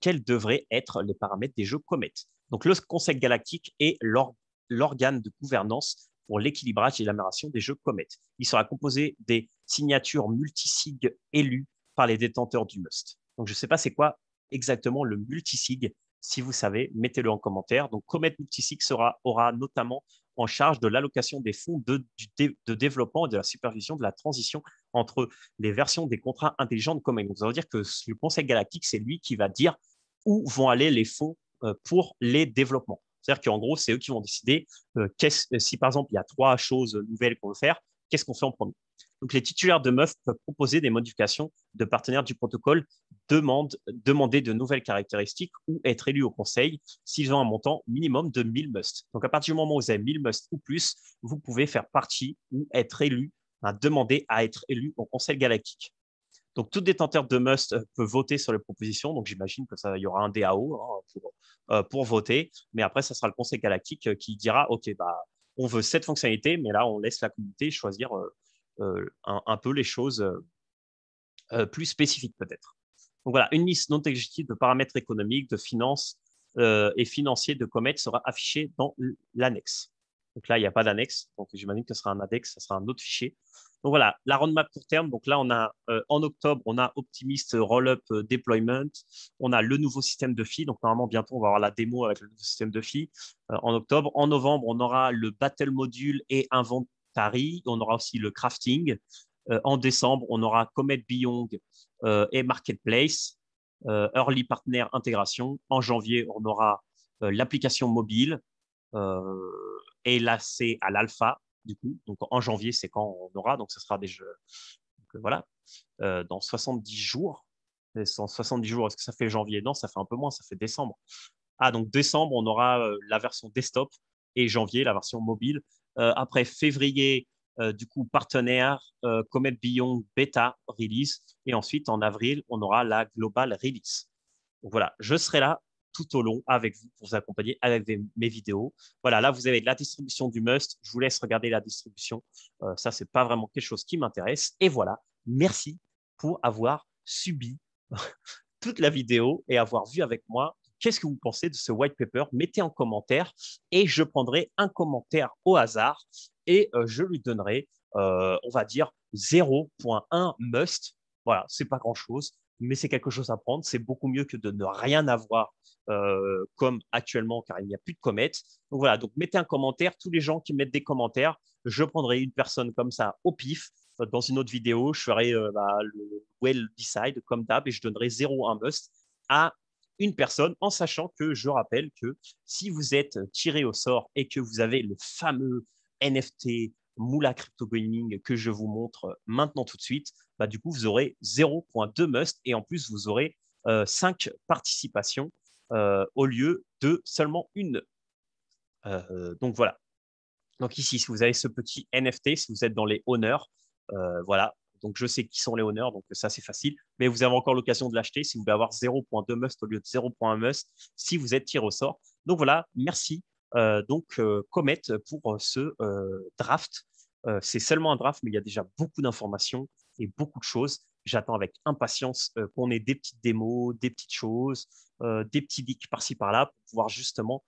quels devraient être les paramètres des jeux Cometh. Donc, le Conseil Galactique est l'organe de gouvernance pour l'équilibrage et l'amélioration des jeux Cometh. Il sera composé des signatures multisig élues par les détenteurs du MUST. Donc, je ne sais pas c'est quoi exactement le multisig. Si vous savez, mettez-le en commentaire. Donc, Cometh multisig aura notamment en charge de l'allocation des fonds de développement et de la supervision de la transition entre les versions des contrats intelligents de Cometh. Donc, ça veut dire que le Conseil Galactique, c'est lui qui va dire où vont aller les fonds pour les développements. C'est-à-dire qu'en gros, c'est eux qui vont décider si, par exemple, il y a 3 choses nouvelles qu'on veut faire, qu'est-ce qu'on fait en premier. Donc, les titulaires de MUST peuvent proposer des modifications de partenaires du protocole, demander de nouvelles caractéristiques ou être élus au conseil s'ils ont un montant minimum de 1000 MUST. Donc, à partir du moment où vous avez 1000 MUST ou plus, vous pouvez faire partie ou être élu, demander à être élu au Conseil Galactique. Donc, tout détenteur de MUST peut voter sur les propositions. Donc, j'imagine que ça, il y aura un DAO pour voter. Mais après, ça sera le Conseil Galactique qui dira, OK, bah, on veut cette fonctionnalité, mais là, on laisse la communauté choisir un peu les choses plus spécifiques peut-être. Donc voilà, une liste non exhaustive de paramètres économiques, de finances et financiers de Cometh sera affichée dans l'annexe. Donc là, il n'y a pas d'annexe, donc j'imagine que ce sera un index, ça sera un autre fichier. Donc voilà, la roadmap court terme. Donc là, on a en octobre, on a Optimistic Rollup Deployment, on a le nouveau système de DeFi. Donc normalement, bientôt, on va avoir la démo avec le nouveau système de DeFi en octobre. En novembre, on aura le Battle Module et Inventaire. On aura aussi le crafting. En décembre, on aura Cometh Beyond et Marketplace, Early Partner Intégration. En janvier, on aura l'application mobile. Et là, c'est à l'alpha, du coup. Donc, en janvier, c'est quand on aura. Donc, ce sera des jeux. Donc, voilà. Dans 70 jours. Et dans 70 jours, est-ce que ça fait janvier? Non, ça fait un peu moins, ça fait décembre. Ah, donc décembre, on aura la version desktop et janvier, la version mobile. Après février, du coup, partenaire, Cometh Beyond Beta Release. Et ensuite, en avril, on aura la Global Release. Donc, voilà, je serai là tout au long avec vous pour vous accompagner avec mes vidéos. Voilà, là, vous avez la distribution du MUST. Je vous laisse regarder la distribution. Ça, ce n'est pas vraiment quelque chose qui m'intéresse. Et voilà, merci pour avoir subi toute la vidéo et avoir vu avec moi. Qu'est-ce que vous pensez de ce white paper? Mettez en commentaire et je prendrai un commentaire au hasard et je lui donnerai, on va dire, 0.1 MUST. Voilà, c'est pas grand-chose, mais c'est quelque chose à prendre. C'est beaucoup mieux que de ne rien avoir comme actuellement, car il n'y a plus de Cometh. Donc voilà, donc mettez un commentaire. Tous les gens qui mettent des commentaires, je prendrai une personne comme ça au pif. Dans une autre vidéo, je ferai le well decide comme d'hab et je donnerai 0.1 MUST à une personne, en sachant que je rappelle que si vous êtes tiré au sort et que vous avez le fameux NFT Moula Crypto Gaming que je vous montre maintenant tout de suite, bah, du coup, vous aurez 0.2 MUST et en plus, vous aurez 5 participations au lieu de seulement une. Donc, voilà. Donc, ici, si vous avez ce petit NFT, si vous êtes dans les honneurs, voilà. Donc, je sais qui sont les honneurs, donc ça, c'est facile. Mais vous avez encore l'occasion de l'acheter si vous voulez avoir 0.2 MUST au lieu de 0.1 MUST si vous êtes tiré au sort. Donc, voilà, merci. Cometh pour ce draft. C'est seulement un draft, mais il y a déjà beaucoup d'informations et beaucoup de choses. J'attends avec impatience qu'on ait des petites démos, des petites choses, des petits leaks par-ci par-là pour pouvoir justement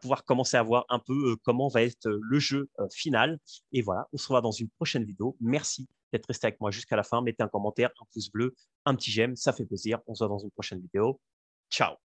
pouvoir commencer à voir un peu comment va être le jeu final. Et voilà, on se revoit dans une prochaine vidéo. Merci d'être resté avec moi jusqu'à la fin. Mettez un commentaire, un pouce bleu, un petit j'aime, ça fait plaisir. On se voit dans une prochaine vidéo. Ciao!